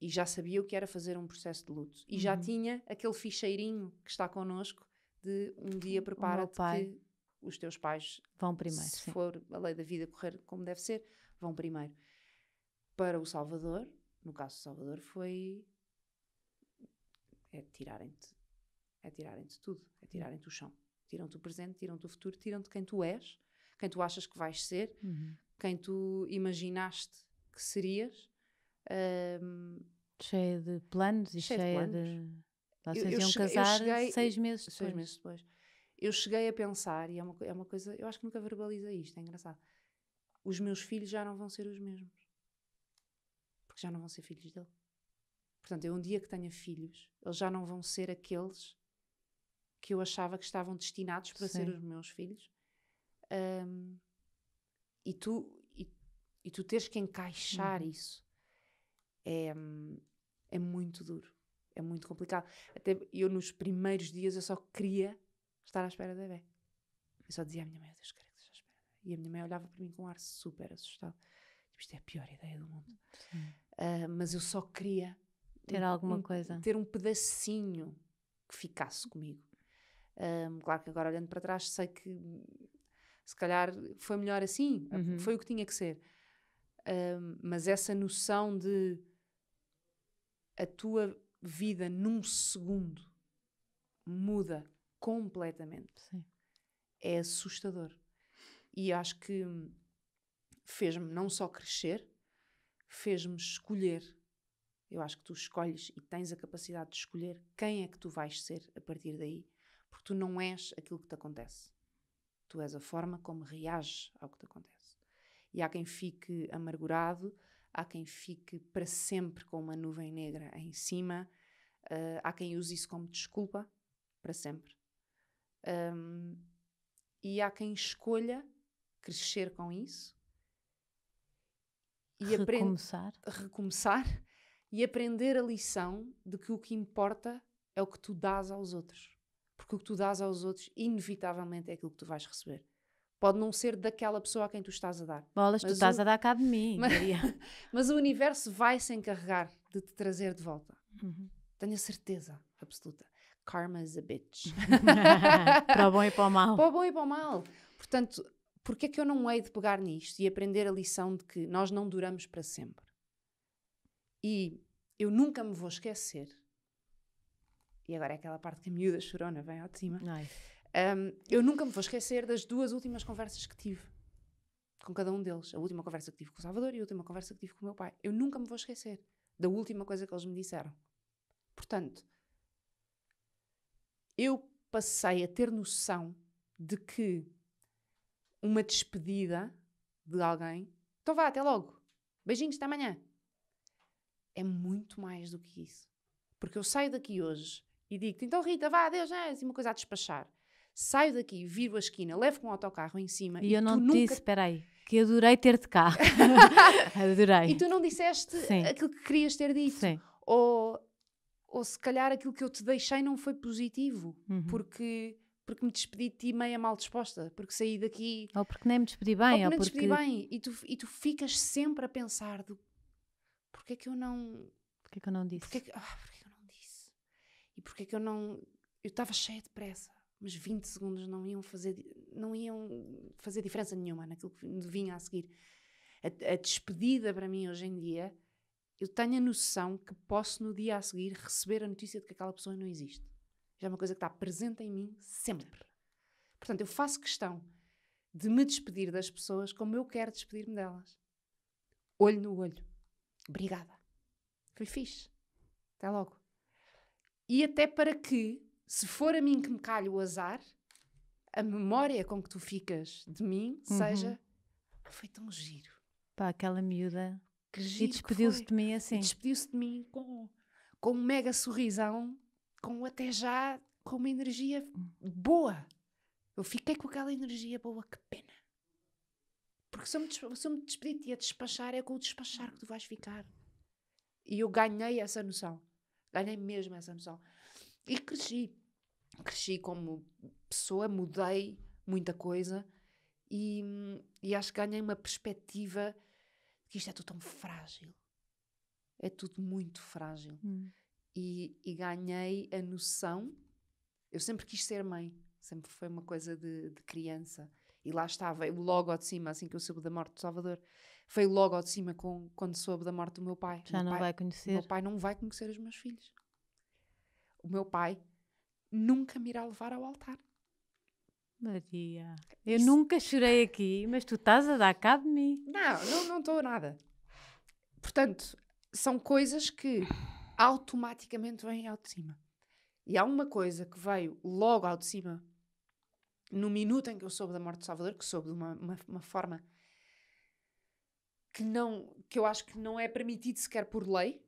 e já sabia o que era fazer um processo de luto. E já tinha aquele ficheirinho que está connosco de um dia prepara-te que os teus pais vão primeiro. Se for a lei da vida correr como deve ser, vão primeiro. Para o Salvador, no caso do Salvador, foi... É tirarem-te tudo, é tirarem-te o chão. Tiram-te o presente, tiram-te o futuro, tiram-te quem tu és, quem tu achas que vais ser, quem tu imaginaste que serias. Cheia de planos e cheia de... Vocês iam casar 6 meses depois. 6 meses depois. Eu cheguei a pensar, e é uma coisa... Eu acho que nunca verbaliza isto, é engraçado. Os meus filhos já não vão ser os mesmos. Porque já não vão ser filhos dele. Portanto, eu um dia que tenha filhos, eles já não vão ser aqueles que eu achava que estavam destinados para ser os meus filhos. E tu teres que encaixar isso é muito duro, é muito complicado. Até eu nos primeiros dias eu só queria estar à espera da bebê. Eu só dizia à minha mãe, Deus, quero que esteja à espera. E a minha mãe olhava para mim com um ar super assustado. Isto é a pior ideia do mundo. Mas eu só queria ter alguma coisa, ter um pedacinho que ficasse comigo. Claro que agora olhando para trás sei que se calhar foi melhor assim, foi o que tinha que ser, mas essa noção de a tua vida num segundo muda completamente é assustador e acho que fez-me não só crescer, fez-me escolher. Eu acho que tu escolhes e tens a capacidade de escolher quem é que tu vais ser a partir daí, porque tu não és aquilo que te acontece. Tu és a forma como reages ao que te acontece. E há quem fique amargurado, há quem fique para sempre com uma nuvem negra em cima, há quem use isso como desculpa para sempre. E há quem escolha crescer com isso e recomeçar e aprender a lição de que o que importa é o que tu dás aos outros, porque o que tu dás aos outros inevitavelmente é aquilo que tu vais receber. Pode não ser daquela pessoa a quem tu estás a dar. Bolas, tu estás a dar cá de mim, Maria. Mas o universo vai se encarregar de te trazer de volta. Uhum. Tenho a certeza absoluta. Karma is a bitch. Para o bom e para o mal. Para o bom e para o mal. Portanto, porque é que eu não hei de pegar nisto e aprender a lição de que nós não duramos para sempre? E eu nunca me vou esquecer. E agora é aquela parte que a miúda chorona vem ao de cima. Eu nunca me vou esquecer das duas últimas conversas que tive com cada um deles. A última conversa que tive com o Salvador e a última conversa que tive com o meu pai. Eu nunca me vou esquecer da última coisa que eles me disseram. Portanto, eu passei a ter noção de que uma despedida de alguém, então vá, até logo, beijinhos, até amanhã, é muito mais do que isso. Porque eu saio daqui hoje e digo-te, então Rita, vá, adeus, é assim uma coisa a despachar. Saio daqui, viro a esquina, levo com um autocarro em cima. E eu não te disse, espera aí, que adorei ter-te cá. Adorei. E tu não disseste aquilo que querias ter dito. Sim. Ou se calhar aquilo que eu te deixei não foi positivo, porque me despedi de ti meia mal disposta, porque saí daqui... Ou porque nem me despedi bem, ou porque... Despedi bem. E tu ficas sempre a pensar, porquê é que eu não... Porquê é que eu não disse? Porquê é que eu não disse? E porquê é que eu não... Eu estava cheia de pressa, mas 20 segundos não iam fazer diferença nenhuma naquilo que vinha a seguir. A despedida para mim hoje em dia... Eu tenho a noção que posso no dia a seguir receber a notícia de que aquela pessoa não existe. Já é uma coisa que está presente em mim sempre. Portanto, eu faço questão de me despedir das pessoas como eu quero despedir-me delas. Olho no olho. Obrigada. Foi fixe. Até logo. E até para que, se for a mim que me calhe o azar, a memória com que tu ficas de mim seja... Foi tão giro. Pá, aquela miúda... E despediu-se de mim assim. Despediu-se de mim com um mega sorrisão, com até já, com uma energia boa. Eu fiquei com aquela energia boa, que pena. Porque se eu me despedir e a despachar, é com o despachar que tu vais ficar. E eu ganhei essa noção. Ganhei mesmo essa noção. E cresci. Cresci como pessoa, mudei muita coisa e acho que ganhei uma perspectiva... que isto é tudo tão frágil. É tudo muito frágil. E ganhei a noção. Eu sempre quis ser mãe. Sempre foi uma coisa de criança. E lá estava, eu logo ao de cima, assim que eu soube da morte do Salvador. Foi logo ao de cima quando soube da morte do meu pai. Já não vai conhecer. O meu pai não vai conhecer os meus filhos. O meu pai nunca me irá levar ao altar. Maria, eu nunca chorei aqui, mas tu estás a dar cabo de mim. Não estou nada. Portanto, são coisas que automaticamente vêm ao de cima. E há uma coisa que veio logo ao de cima, no minuto em que eu soube da morte de Salvador, que soube de uma forma que eu acho que não é permitido sequer por lei,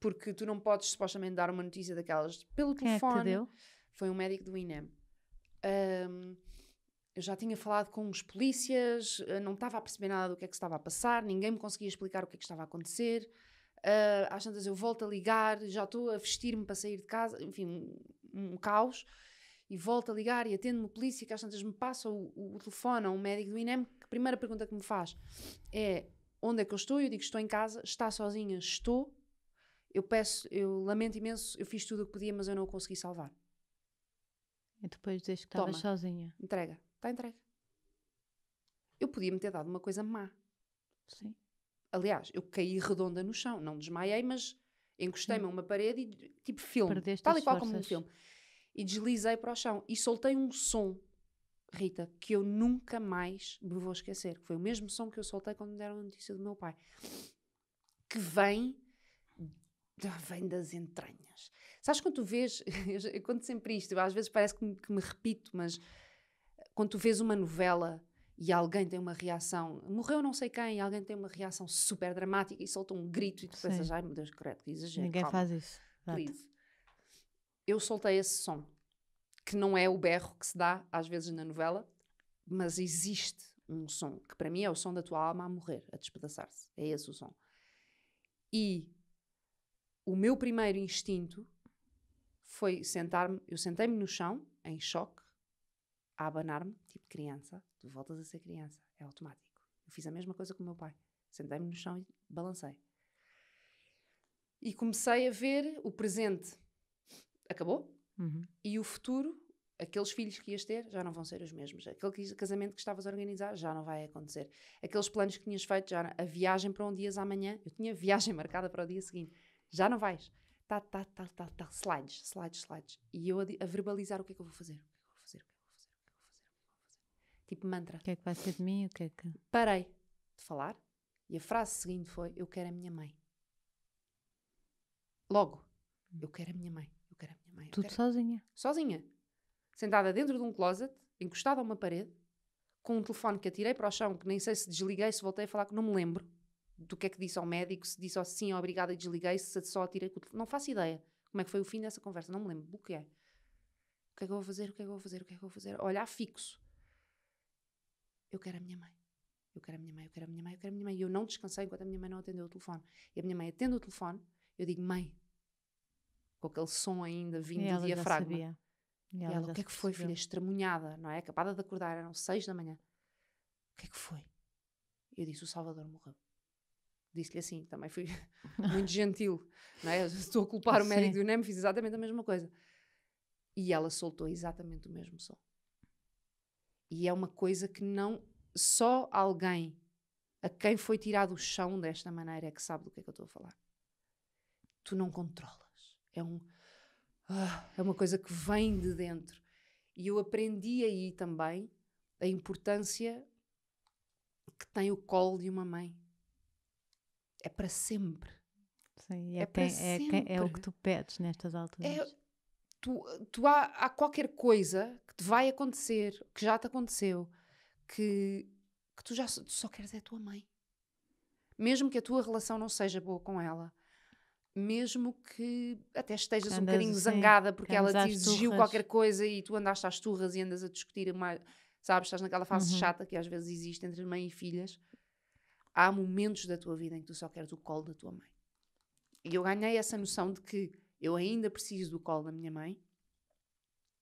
porque tu não podes supostamente dar uma notícia daquelas pelo telefone. É que deu? Foi um médico do INEM. Eu já tinha falado com os polícias, não estava a perceber nada do que é que estava a passar, ninguém me conseguia explicar o que é que estava a acontecer. Às tantas eu volto a ligar, já estou a vestir-me para sair de casa, enfim, um caos, e volto a ligar e atendo-me a polícia, que às tantas me passa o telefone a um médico do INEM, que a primeira pergunta que me faz é onde é que eu estou, e eu digo estou em casa. Está sozinha? Estou. Eu lamento imenso, eu fiz tudo o que podia, mas eu não o consegui salvar. E depois dizes que estavas sozinha. Entrega. Está entregue. Eu podia-me ter dado uma coisa má. Sim. Aliás, eu caí redonda no chão. Não desmaiei, mas encostei-me a uma parede e tipo filme. Perdeste tal e qual como um filme. E deslizei para o chão. E soltei um som, Rita, que eu nunca mais me vou esquecer. Foi o mesmo som que eu soltei quando me deram a notícia do meu pai. Que vem das entranhas. Sabes quando tu vês, eu conto sempre isto, às vezes parece que me repito, mas quando tu vês uma novela e alguém tem uma reação, morreu não sei quem, e alguém tem uma reação super dramática e solta um grito e tu pensas, ai meu Deus, credo, que exagero. Ninguém faz isso. Eu soltei esse som, que não é o berro que se dá às vezes na novela, mas existe um som, que para mim é o som da tua alma a morrer, a despedaçar-se, é esse o som. E o meu primeiro instinto foi sentar-me, eu sentei-me no chão, em choque, a abanar-me, tipo criança, tu voltas a ser criança, é automático. Eu fiz a mesma coisa com o meu pai, sentei-me no chão e balancei. E comecei a ver o presente, acabou, e o futuro, aqueles filhos que ias ter já não vão ser os mesmos, aquele casamento que estavas a organizar já não vai acontecer, aqueles planos que tinhas feito, já não, a viagem para um dia amanhã, eu tinha viagem marcada para o dia seguinte, já não vais, tá, slides, e eu a verbalizar o que é que eu vou fazer, tipo mantra. O que é que vai ser de mim? O que é que... Parei de falar e a frase seguinte foi, eu quero a minha mãe. Logo, eu quero a minha mãe, eu quero a minha mãe. Tudo sozinha? Sozinha. Sentada dentro de um closet, encostada a uma parede, com um telefone que atirei para o chão, que nem sei se desliguei, se voltei a falar, que não me lembro do que é que disse ao médico, se disse sim, obrigada, e desliguei, se só atirei com o telefone. Não faço ideia como é que foi o fim dessa conversa, não me lembro, bloqueei. O que é que eu vou fazer, o que é que eu vou fazer, o que é que eu vou fazer? Olhar fixo. Eu quero a minha mãe, eu quero a minha mãe, eu quero a minha mãe, eu quero a minha mãe. E eu não descansei enquanto a minha mãe não atendeu o telefone. E a minha mãe atende o telefone, eu digo, mãe, com aquele som ainda vindo do diafragma. E ela, o que é que foi, filha? Estremunhada, não é? Acabada de acordar, eram 6 da manhã. O que é que foi? Eu disse, o Salvador morreu. Disse-lhe assim, também fui muito gentil, não é? Eu estou a culpar o médico do INEM, fiz exatamente a mesma coisa. E ela soltou exatamente o mesmo som. E é uma coisa que não... Só alguém a quem foi tirado o chão desta maneira é que sabe do que é que eu estou a falar. Tu não controlas. É uma coisa que vem de dentro. E eu aprendi aí também a importância que tem o colo de uma mãe. É para sempre. Sim, é o que tu pedes nestas alturas. Há qualquer coisa que te vai acontecer, que já te aconteceu, que tu só queres é a tua mãe. Mesmo que a tua relação não seja boa com ela, mesmo que até estejas um bocadinho zangada porque ela te exigiu qualquer coisa e tu andaste às turras e andas a discutir, sabes, estás naquela fase chata que às vezes existe entre mãe e filhas, há momentos da tua vida em que tu só queres o colo da tua mãe. E eu ganhei essa noção de que eu ainda preciso do colo da minha mãe.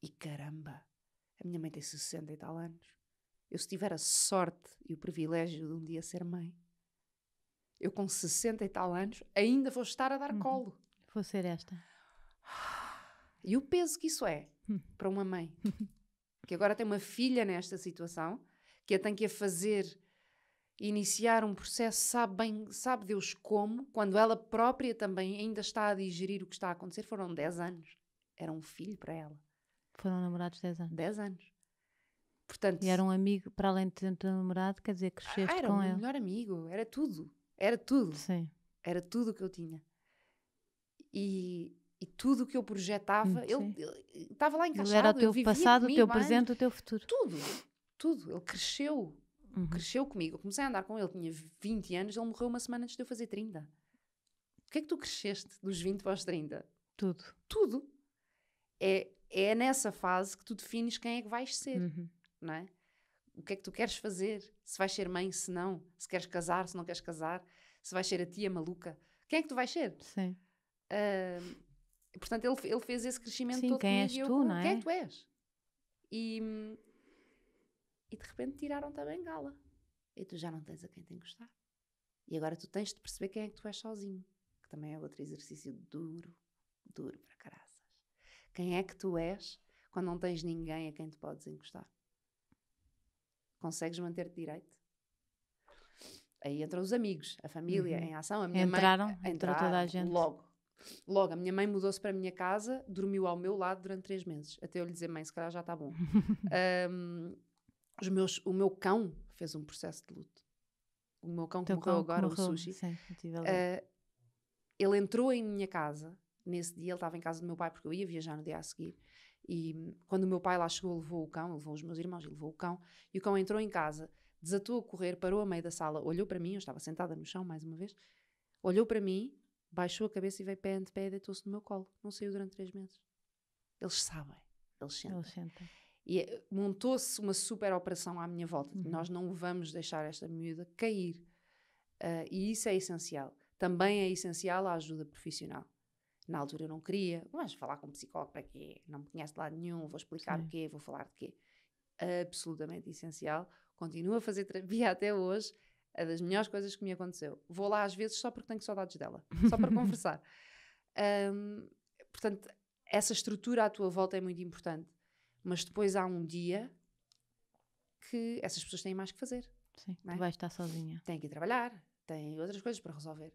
E caramba, a minha mãe tem 60 e tal anos. Eu, se tiver a sorte e o privilégio de um dia ser mãe, eu com 60 e tal anos ainda vou estar a dar colo. Vou ser esta. E o peso que isso é para uma mãe, que agora tem uma filha nesta situação, que a tem que a fazer iniciar um processo, sabe Deus como, quando ela própria também ainda está a digerir o que está a acontecer. Foram 10 anos. Era um filho para ela. Foram namorados 10 anos. 10 anos. Portanto, e era um amigo, para além de ter namorado, quer dizer, cresceste com ele. Era o meu melhor amigo. Era tudo. Era tudo. Sim. Era tudo o que eu tinha. E tudo o que eu projetava, ele estava lá encaixado. Ele era o teu passado, o teu presente, o teu futuro. Tudo. Tudo. Ele cresceu. Cresceu comigo. Eu comecei a andar com ele, tinha 20 anos, ele morreu uma semana antes de eu fazer 30. O que é que tu cresceste dos 20 para os 30? Tudo. Tudo. É nessa fase que tu defines quem é que vais ser, não é? O que é que tu queres fazer? Se vais ser mãe, se não? Se queres casar, se não queres casar? Se vais ser a tia maluca? Quem é que tu vais ser? Sim. Portanto, ele fez esse crescimento todo comigo. Sim, quem és tu, não é? Quem é que tu és? E de repente tiraram-te a bengala. E tu já não tens a quem te encostar. E agora tu tens de perceber quem é que tu és sozinho. Que também é outro exercício duro, duro para caraças. Quem é que tu és quando não tens ninguém a quem te podes encostar? Consegues manter-te direito? Aí entram os amigos, a família em ação. A minha mãe, entrou toda a gente. Logo, a minha mãe mudou-se para a minha casa, dormiu ao meu lado durante 3 meses. Até eu lhe dizer, mãe, se calhar já está bom. O meu cão fez um processo de luto. O meu cão que morreu agora, o Sushi. Sim, ele entrou em minha casa. Nesse dia ele estava em casa do meu pai, porque eu ia viajar no dia a seguir. E quando o meu pai lá chegou, levou o cão, levou os meus irmãos e levou o cão. E o cão entrou em casa, desatou a correr, parou a meio da sala, olhou para mim. Eu estava sentada no chão, mais uma vez. Olhou para mim, baixou a cabeça e veio pé ante pé e deitou-se no meu colo. Não saiu durante 3 meses. Eles sabem. Eles sentem. E montou-se uma super operação à minha volta. Uhum. Nós não vamos deixar esta miúda cair. E isso é essencial. Também é essencial a ajuda profissional. Na altura eu não queria, mas falar com um psicólogo para quê? Não me conhece de lado nenhum, vou explicar Sim. o quê, vou falar de quê. Absolutamente essencial. Continuo a fazer terapia até hoje. É das melhores coisas que me aconteceu. Vou lá às vezes só porque tenho saudades dela. Só para conversar. Portanto, essa estrutura à tua volta é muito importante. Mas depois há um dia que essas pessoas têm mais que fazer. Sim, não é? Tu vais estar sozinha. Têm que ir trabalhar, têm outras coisas para resolver.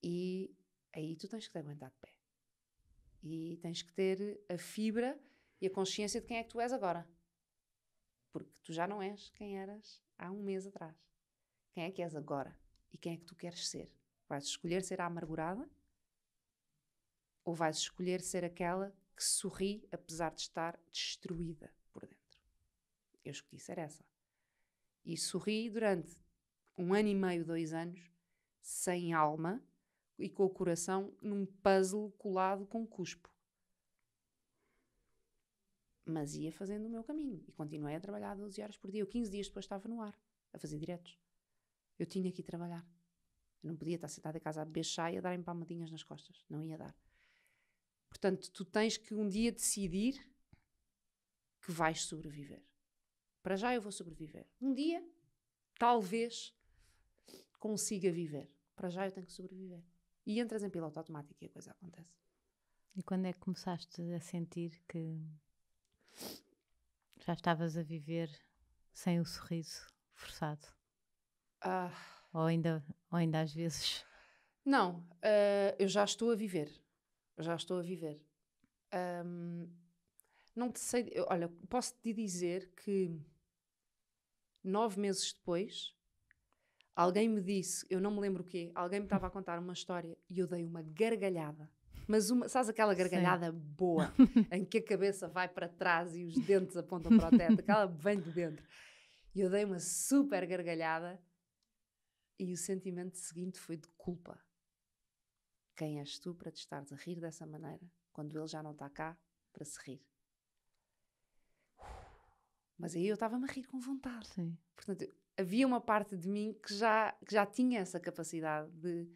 E aí tu tens que te aguentar de pé. E tens que ter a fibra e a consciência de quem é que tu és agora. Porque tu já não és quem eras há um mês atrás. Quem é que és agora? E quem é que tu queres ser? Vais escolher ser a amargurada? Ou vais escolher ser aquela que sorri apesar de estar destruída por dentro? Eu escolhi ser essa. E sorri durante 1 ano e meio, 2 anos, sem alma e com o coração num puzzle colado com cuspo. Mas ia fazendo o meu caminho. E continuei a trabalhar 12 horas por dia. Eu 15 dias depois estava no ar, a fazer diretos. Eu tinha que ir trabalhar. Eu não podia estar sentada em casa a beber chá e a darem palmadinhas nas costas. Não ia dar. Portanto, tu tens que um dia decidir que vais sobreviver. Para já eu vou sobreviver. Um dia, talvez, consiga viver. Para já eu tenho que sobreviver. E entras em piloto automático e a coisa acontece. E quando é que começaste a sentir que já estavas a viver sem o sorriso forçado? Ou ainda às vezes? Não, eu já estou a viver. Já estou a viver. Não te sei... Olha, posso-te dizer que 9 meses depois, alguém me disse, eu não me lembro o quê, alguém me estava a contar uma história e eu dei uma gargalhada. Mas uma... Sabes aquela gargalhada Sim. boa, em que a cabeça vai para trás e os dentes apontam para o teto, aquela vem de dentro. E eu dei uma super gargalhada e o sentimento seguinte foi de culpa. Quem és tu para te estares a rir dessa maneira, quando ele já não está cá para se rir? Mas aí eu estava-me a rir com vontade. Sim. Portanto, havia uma parte de mim que já tinha essa capacidade de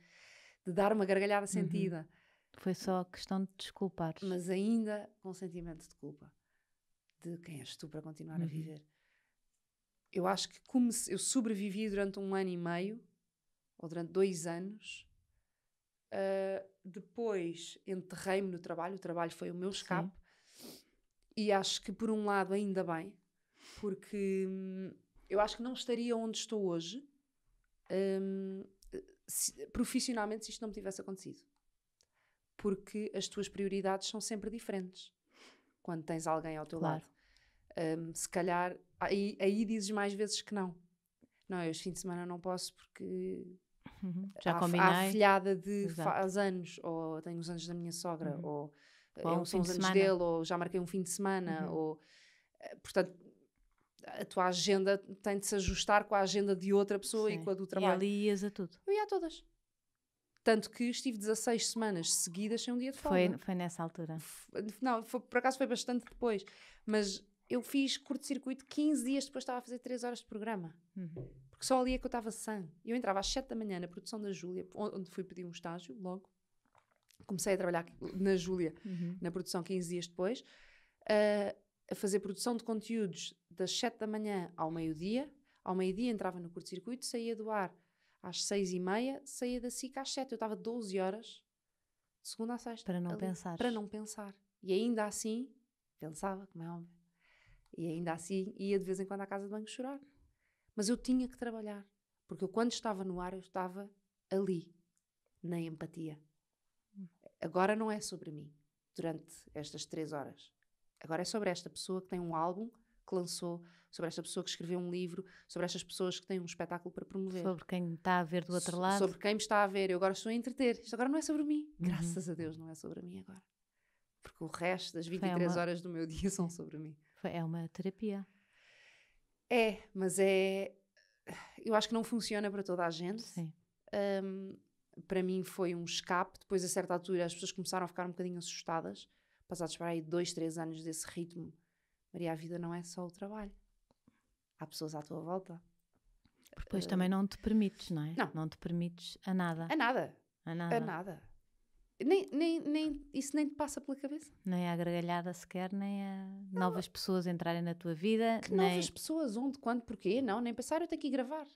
dar uma gargalhada sentida. Uhum. Foi só questão de desculpar. Mas ainda com sentimento de culpa. De quem és tu para continuar uhum. a viver? Eu acho que como eu sobrevivi durante 1 ano e meio, ou durante 2 anos... depois enterrei-me no trabalho, o trabalho foi o meu escape. Sim. E acho que por um lado ainda bem, porque eu acho que não estaria onde estou hoje profissionalmente se isto não me tivesse acontecido, porque as tuas prioridades são sempre diferentes quando tens alguém ao teu claro. lado. Se calhar aí dizes mais vezes que não, eu este fim de semana não posso porque... Uhum. Já combinei. Há a filhada de Exato. Faz anos, ou tenho os anos da minha sogra, uhum. ou são os anos dele, ou já marquei um fim de semana, uhum. ou... Portanto, a tua agenda tem de se ajustar com a agenda de outra pessoa Sim. e com a do trabalho. E ali ias a tudo. Eu ia a todas. Tanto que estive 16 semanas seguidas sem um dia de folga. Foi nessa altura. Não, por acaso foi bastante depois. Mas eu fiz curto-circuito 15 dias depois, estava a fazer 3 horas de programa. Uhum. Porque só ali é que eu estava sã. Eu entrava às 7 da manhã na produção da Júlia, onde fui pedir um estágio logo. Comecei a trabalhar na Júlia, uhum. na produção 15 dias depois, a fazer produção de conteúdos das 7 da manhã ao meio-dia. Ao meio-dia entrava no curto-circuito, saía do ar às 6:30, saía da SIC às 7. Eu estava 12 horas, de segunda a sexta. Para não ali, pensar. Para não pensar. E ainda assim, pensava, como é óbvio. E ainda assim ia de vez em quando à casa de banho chorar. Mas eu tinha que trabalhar, porque eu quando estava no ar, eu estava ali, na empatia. Agora não é sobre mim, durante estas 3 horas. Agora é sobre esta pessoa que tem um álbum que lançou, sobre esta pessoa que escreveu um livro, sobre estas pessoas que têm um espetáculo para promover. Sobre quem me está a ver do outro lado. Sobre quem me está a ver, eu agora estou a entreter. Isto agora não é sobre mim, uhum. graças a Deus não é sobre mim agora. Porque o resto das 23 horas do meu dia são sobre mim. É uma terapia. É, mas é... Eu acho que não funciona para toda a gente. Sim. Para mim foi um escape. Depois, a certa altura, as pessoas começaram a ficar um bocadinho assustadas. Passados para aí 2, 3 anos desse ritmo Maria, a vida não é só o trabalho. Há pessoas à tua volta. Porque depois também não te permites, não é? Não. Não te permites a nada. A nada. A nada. A nada. Isso nem te passa pela cabeça. Nem a gargalhada sequer, nem a novas pessoas entrarem na tua vida. Que nem... novas pessoas? Onde? Quando? Porquê? Não, nem pensar, eu tenho que ir gravar.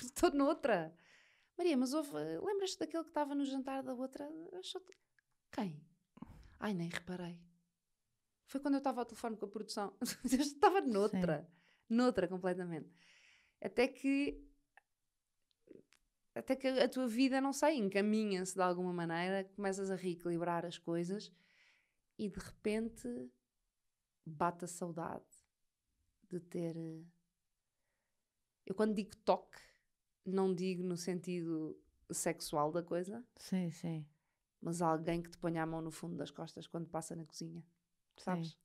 Estou noutra. Maria, mas lembras-te daquele que estava no jantar da outra? Quem? Ai, nem reparei. Foi quando eu estava ao telefone com a produção. Eu estava noutra. Sim. Noutra completamente. Até que a tua vida, não sei, encaminha-se de alguma maneira, começas a reequilibrar as coisas e de repente bate a saudade de ter... Eu quando digo toque, não digo no sentido sexual da coisa. Sim, sim. Mas alguém que te ponha a mão no fundo das costas quando passa na cozinha, sabes?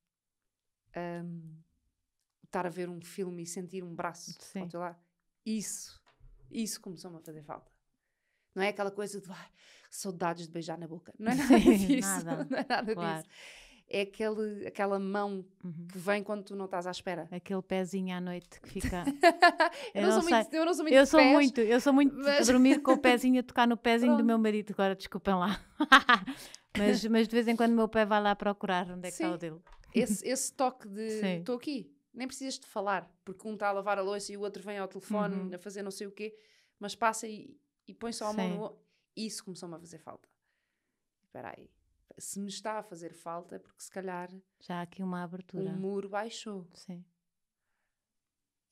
Estar a ver um filme e sentir um braço ao teu lado. Isso começou-me a fazer falta. Não é aquela coisa de saudades de beijar na boca. Não é nada disso. Não é nada disso. É aquela mão que vem quando tu não estás à espera. Aquele pezinho à noite que fica... Eu sou muito de dormir com o pezinho, a tocar no pezinho do meu marido. Agora, desculpem lá. mas de vez em quando o meu pé vai lá procurar onde é que está o dele. Esse toque de... Estou aqui. Nem precisas de falar, porque um está a lavar a louça e o outro vem ao telefone a fazer não sei o quê, mas passa e põe só a mão no outro. Isso começou-me a fazer falta. Espera aí. Se me está a fazer falta, porque se calhar... Já há aqui uma abertura. O muro baixou. Sim.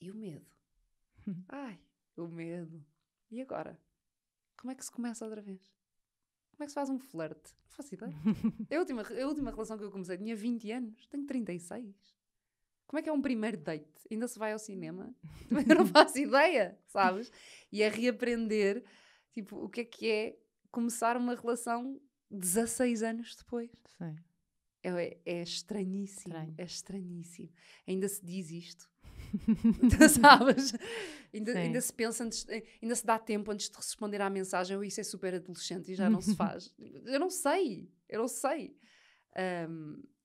E o medo. Ai, o medo. E agora? Como é que se começa outra vez? Como é que se faz um flerte? Não faço ideia. A última relação que eu comecei tinha 20 anos. Tenho 36. Como é que é um primeiro date? Ainda se vai ao cinema? Eu não faço ideia, sabes? E a reaprender, tipo, o que é começar uma relação 16 anos depois. Sim. É estranhíssimo. É estranhíssimo. Ainda se diz isto. Sabes? Ainda se pensa, ainda se dá tempo antes de responder à mensagem, ou isso é super adolescente e já não se faz. Eu não sei.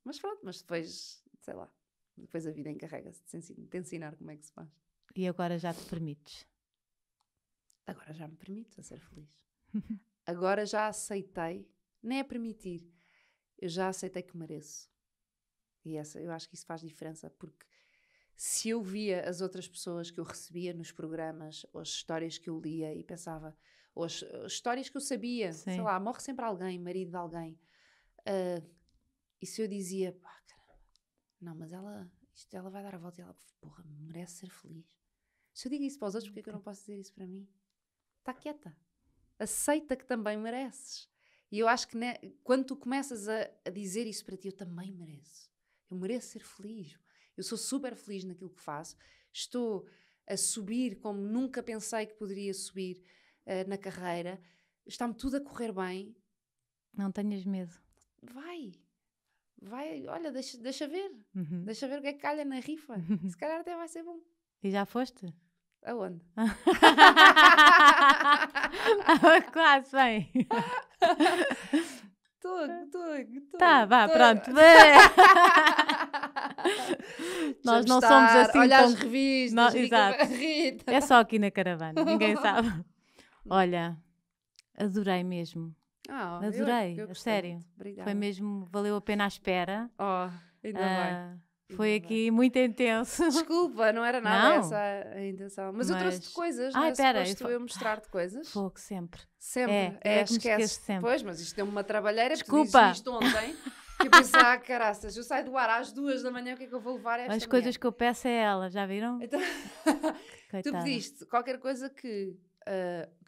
Mas pronto, mas depois, sei lá. Depois a vida encarrega-se de te ensinar como é que se faz. E agora já te permites? Agora já me permito a ser feliz. Agora já aceitei, nem é permitir, eu já aceitei que mereço. E eu acho que isso faz diferença, porque se eu via as outras pessoas que eu recebia nos programas, ou as histórias que eu lia e pensava, ou as histórias que eu sabia, sei lá, morre sempre alguém, marido de alguém, e se eu dizia... Não, mas ela vai dar a volta e ela, porra, merece ser feliz. Se eu digo isso para os outros, porque é que eu não posso dizer isso para mim? Está quieta. Aceita que também mereces. E eu acho que quando tu começas a dizer isso para ti, eu também mereço. Eu mereço ser feliz. Eu sou super feliz naquilo que faço. Estou a subir como nunca pensei que poderia subir na carreira. Está-me tudo a correr bem. Não tenhas medo. Vai, olha, deixa ver. Deixa ver o que é que calha na rifa. Se calhar até vai ser bom. E já foste? Aonde? Quase, bem. Estou. Tá, vá, pronto. Nós não somos assim. Olha as revistas. Exato. Rita. É só aqui na caravana, ninguém sabe. Olha, adorei mesmo. Adorei, eu sério. Obrigada. Foi mesmo, valeu a pena a espera. Ainda bem. Foi ainda aqui bem. Muito intenso. Desculpa, não era nada essa a intenção. Mas eu trouxe-te coisas, não é? Eu mostrar-te coisas. Fogo, sempre. Sempre, esquece. Sempre. Pois, mas isto deu uma trabalheira. Desculpa. Porque isto ontem. E eu pensei, caraças, eu saio do ar às 2 da manhã, o que é que eu vou levar esta manhã? As coisas que eu peço é ela, já viram? Então... Tu pediste qualquer coisa que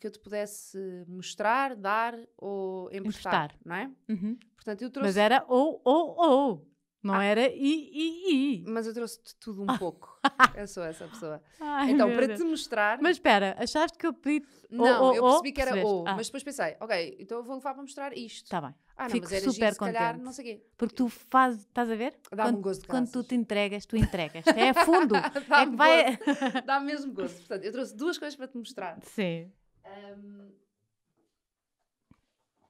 eu te pudesse mostrar, dar ou emprestar, não é? Portanto, eu trouxe... Mas era ou, não era i. Mas eu trouxe-te tudo um pouco. Eu sou essa pessoa. Ai, então, para te mostrar... Mas espera, achaste que eu pedi... Não, eu percebi que era ou, mas depois pensei, ok, então eu vou levar para mostrar isto. Está bem. Fico mas era super giro, contente. Se calhar, não sei quê. Porque tu fazes, estás a ver? Dá-me um gosto de quando tu te entregas, tu entregas. É a fundo. Dá-me dá mesmo gosto. Portanto, eu trouxe 2 coisas para te mostrar. Sim.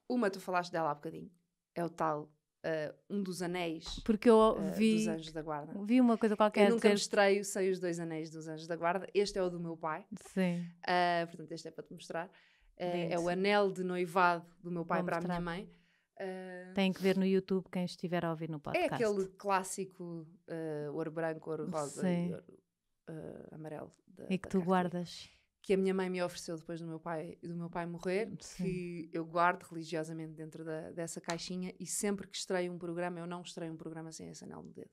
Uma, tu falaste dela há bocadinho. É o tal um dos anéis, porque eu vi, dos Anjos da Guarda. Vi uma coisa qualquer. Eu nunca mostrei, sei os dois anéis dos Anjos da Guarda. Este é o do meu pai. Sim. Portanto, este é para te mostrar. É o anel de noivado do meu pai para a minha mãe. Tem que ver no YouTube quem estiver a ouvir no podcast. É aquele clássico ouro branco, ouro rosa, sim, e ouro amarelo. E que tu guardas. Que a minha mãe me ofereceu depois do meu pai morrer, sim, que eu guardo religiosamente dentro dessa caixinha, e sempre que estreio um programa, eu não estreio um programa sem esse anel no dedo.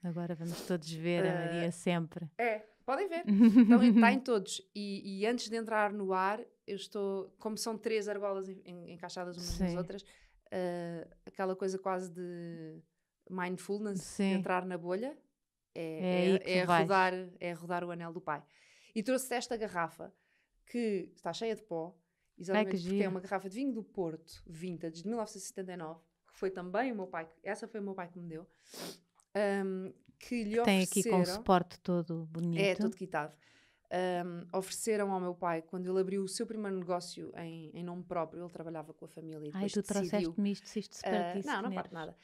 Agora vamos todos ver a Maria sempre. É, podem ver. Então está em todos. E antes de entrar no ar, eu estou, como são três argolas encaixadas umas, sim, nas outras, aquela coisa quase de mindfulness, sim, de entrar na bolha, é rodar o anel do pai. E trouxe esta garrafa que está cheia de pó, exatamente. Ai, porque é uma garrafa de vinho do Porto, vintage, de 1979, que foi também o meu pai, essa foi o meu pai que me deu, que lhe ofereceram, tem aqui com o suporte todo bonito, é todo quitado. Ofereceram ao meu pai quando ele abriu o seu primeiro negócio em nome próprio. Ele trabalhava com a família e depois decidiu... Ai, tu trouxeste-me isto, se isto se partisse. Não parte nada.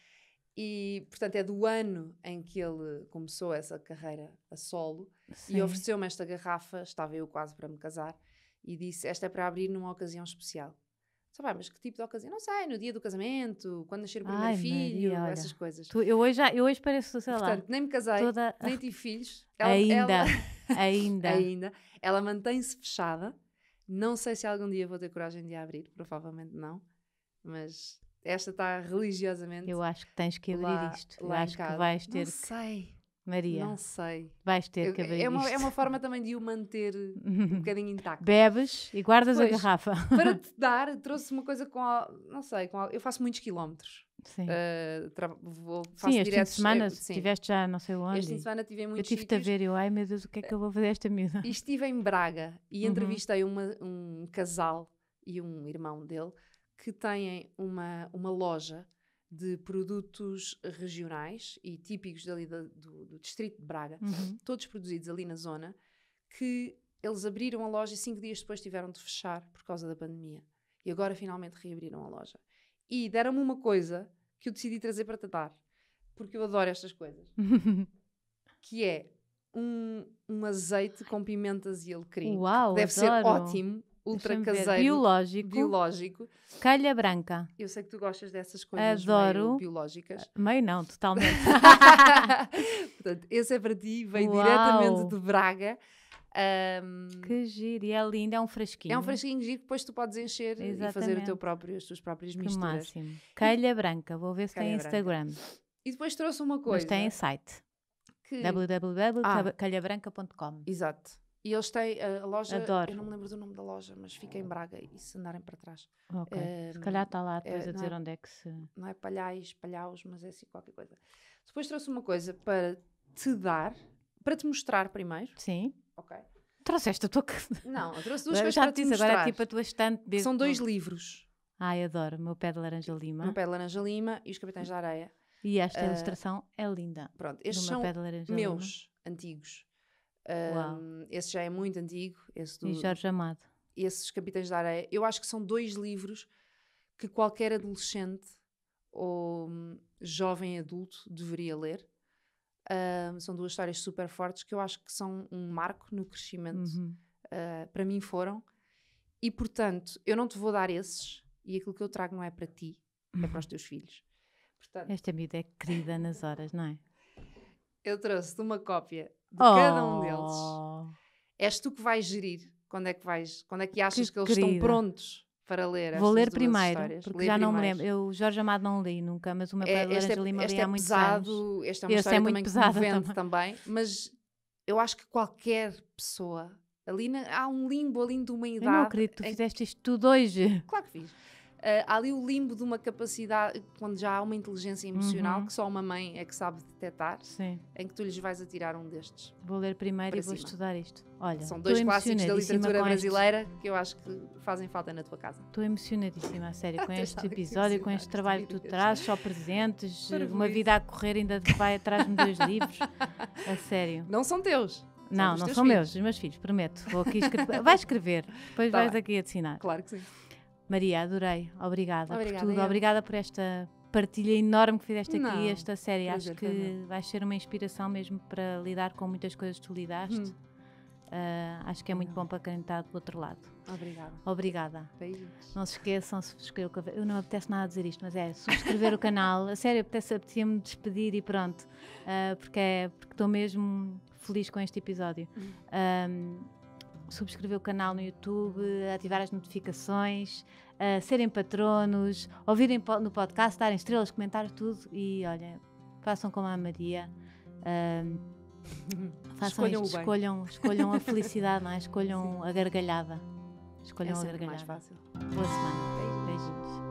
E, portanto, é do ano em que ele começou essa carreira a solo, sim, e ofereceu-me esta garrafa. Estava eu quase para me casar e disse, esta é para abrir numa ocasião especial. Só vai, mas que tipo de ocasião? Não sei, no dia do casamento, quando nascer o primeiro filho, Maria, essas coisas. Eu hoje pareço, sei lá... Portanto, nem me casei, nem tive filhos. Ainda. Ela mantém-se fechada. Não sei se algum dia vou ter coragem de a abrir. Provavelmente não. Mas esta está religiosamente... Eu acho que tens que abrir lá, isto. Eu acho que vais ter que... Maria, não sei. Vais ter que abrir isto. É uma forma também de o manter um bocadinho intacto. Bebes e guardas depois, a garrafa. Para te dar, trouxe uma coisa com... eu faço muitos quilómetros. Sim. Sim, este fim de semana estiveste já não sei onde. Este fim de semana estive em muitos sítios. Eu tive-te a ver, ai meu Deus, o que é que eu vou fazer esta miúda? E estive em Braga e entrevistei um casal e um irmão dele que têm uma loja de produtos regionais e típicos dali do distrito de Braga, todos produzidos ali na zona, que eles abriram a loja e 5 dias depois tiveram de fechar por causa da pandemia. E agora finalmente reabriram a loja. E deram-me uma coisa que eu decidi trazer para te dar, porque eu adoro estas coisas, que é um azeite com pimentas e alecrim. Uau, deve ser ótimo. Ultra caseiro, biológico. Calha branca. Eu sei que tu gostas dessas coisas. Adoro. Meio biológicas. Meio não, totalmente. Portanto, esse é para ti, veio diretamente de Braga. Que giro, e é lindo, é um frasquinho. É um frasquinho giro que depois tu podes encher, exatamente, e fazer as tuas próprias misturas. Que máximo. Calha branca, vou ver se Calha tem branca. Instagram. E depois trouxe uma coisa. Mas tem site. Que... www.calhabranca.com. Exato. E eles têm a loja, adoro, eu não me lembro do nome da loja, mas fica em Braga, e se andarem para trás. Okay. Se calhar está lá depois a dizer onde é que se... Não é Palhaus, mas é assim qualquer coisa. Depois trouxe uma coisa para te dar, para te mostrar primeiro. Sim. Ok. Trouxeste a tua... Não, eu trouxe duas coisas para te mostrar. Agora é tipo a tua estante de... São 2 livros. Ai, adoro. Meu Pé de Laranja Lima. Meu Pé de Laranja Lima e Os Capitães da Areia. E esta ilustração é linda. Pronto, estes são meus, antigos. Esse já é muito antigo, esse do, e Jorge Amado. Esses Capitães da Areia, eu acho que são 2 livros que qualquer adolescente ou jovem adulto deveria ler. São 2 histórias super fortes que eu acho que são um marco no crescimento. Para mim foram, e portanto eu não te vou dar esses, e aquilo que eu trago não é para ti, é para os teus filhos. Portanto, esta miúda é querida nas horas, não é? Eu trouxe-te uma cópia de cada um deles. És tu que vais gerir quando é que achas que eles estão prontos para ler estas histórias. Porque já não me lembro. O Jorge Amado não li nunca, mas o meu Pé de Laranja Lima li há muitos anos. Este é uma história também comovente também. Mas eu acho que qualquer pessoa... Ali há um limbo ali de uma idade... Eu não acredito que tu fizeste isto tudo hoje. Claro que fiz. Há ali o limbo de uma capacidade, quando já há uma inteligência emocional que só uma mãe é que sabe detectar, sim, em que tu lhes vais atirar um destes. Vou ler primeiro e vou estudar isto. Olha, são 2 clássicos da literatura brasileira que eu acho que fazem falta na tua casa. Estou emocionadíssima, a sério, com este episódio, com este trabalho que tu trazes, só presentes, uma vida a correr, ainda vai atrás-me 2 livros, a sério. Não são teus. Não, não são meus, os meus filhos, prometo. Vou aqui escrever. Vai escrever, depois vais aqui assinar. Claro que sim. Maria, adorei. Obrigada por tudo. Obrigada por esta partilha enorme que fizeste aqui, esta série. Acho que vais ser uma inspiração mesmo para lidar com muitas coisas que tu lidaste. Acho que é muito bom para quem está do outro lado. Obrigada. Obrigada. Beijos. Não se esqueçam de subscrever o canal. Eu não me apetece nada dizer isto, mas é subscrever o canal. A sério, apetecia-me despedir e pronto. Porque estou mesmo feliz com este episódio. Subscrever o canal no YouTube, ativar as notificações, serem patronos, ouvirem no podcast, darem estrelas, comentar tudo e olha, façam como a Maria. Façam escolham isto, escolham a felicidade, não é? Escolham a gargalhada. Escolham a gargalhada. É mais fácil. Boa semana. Beijos.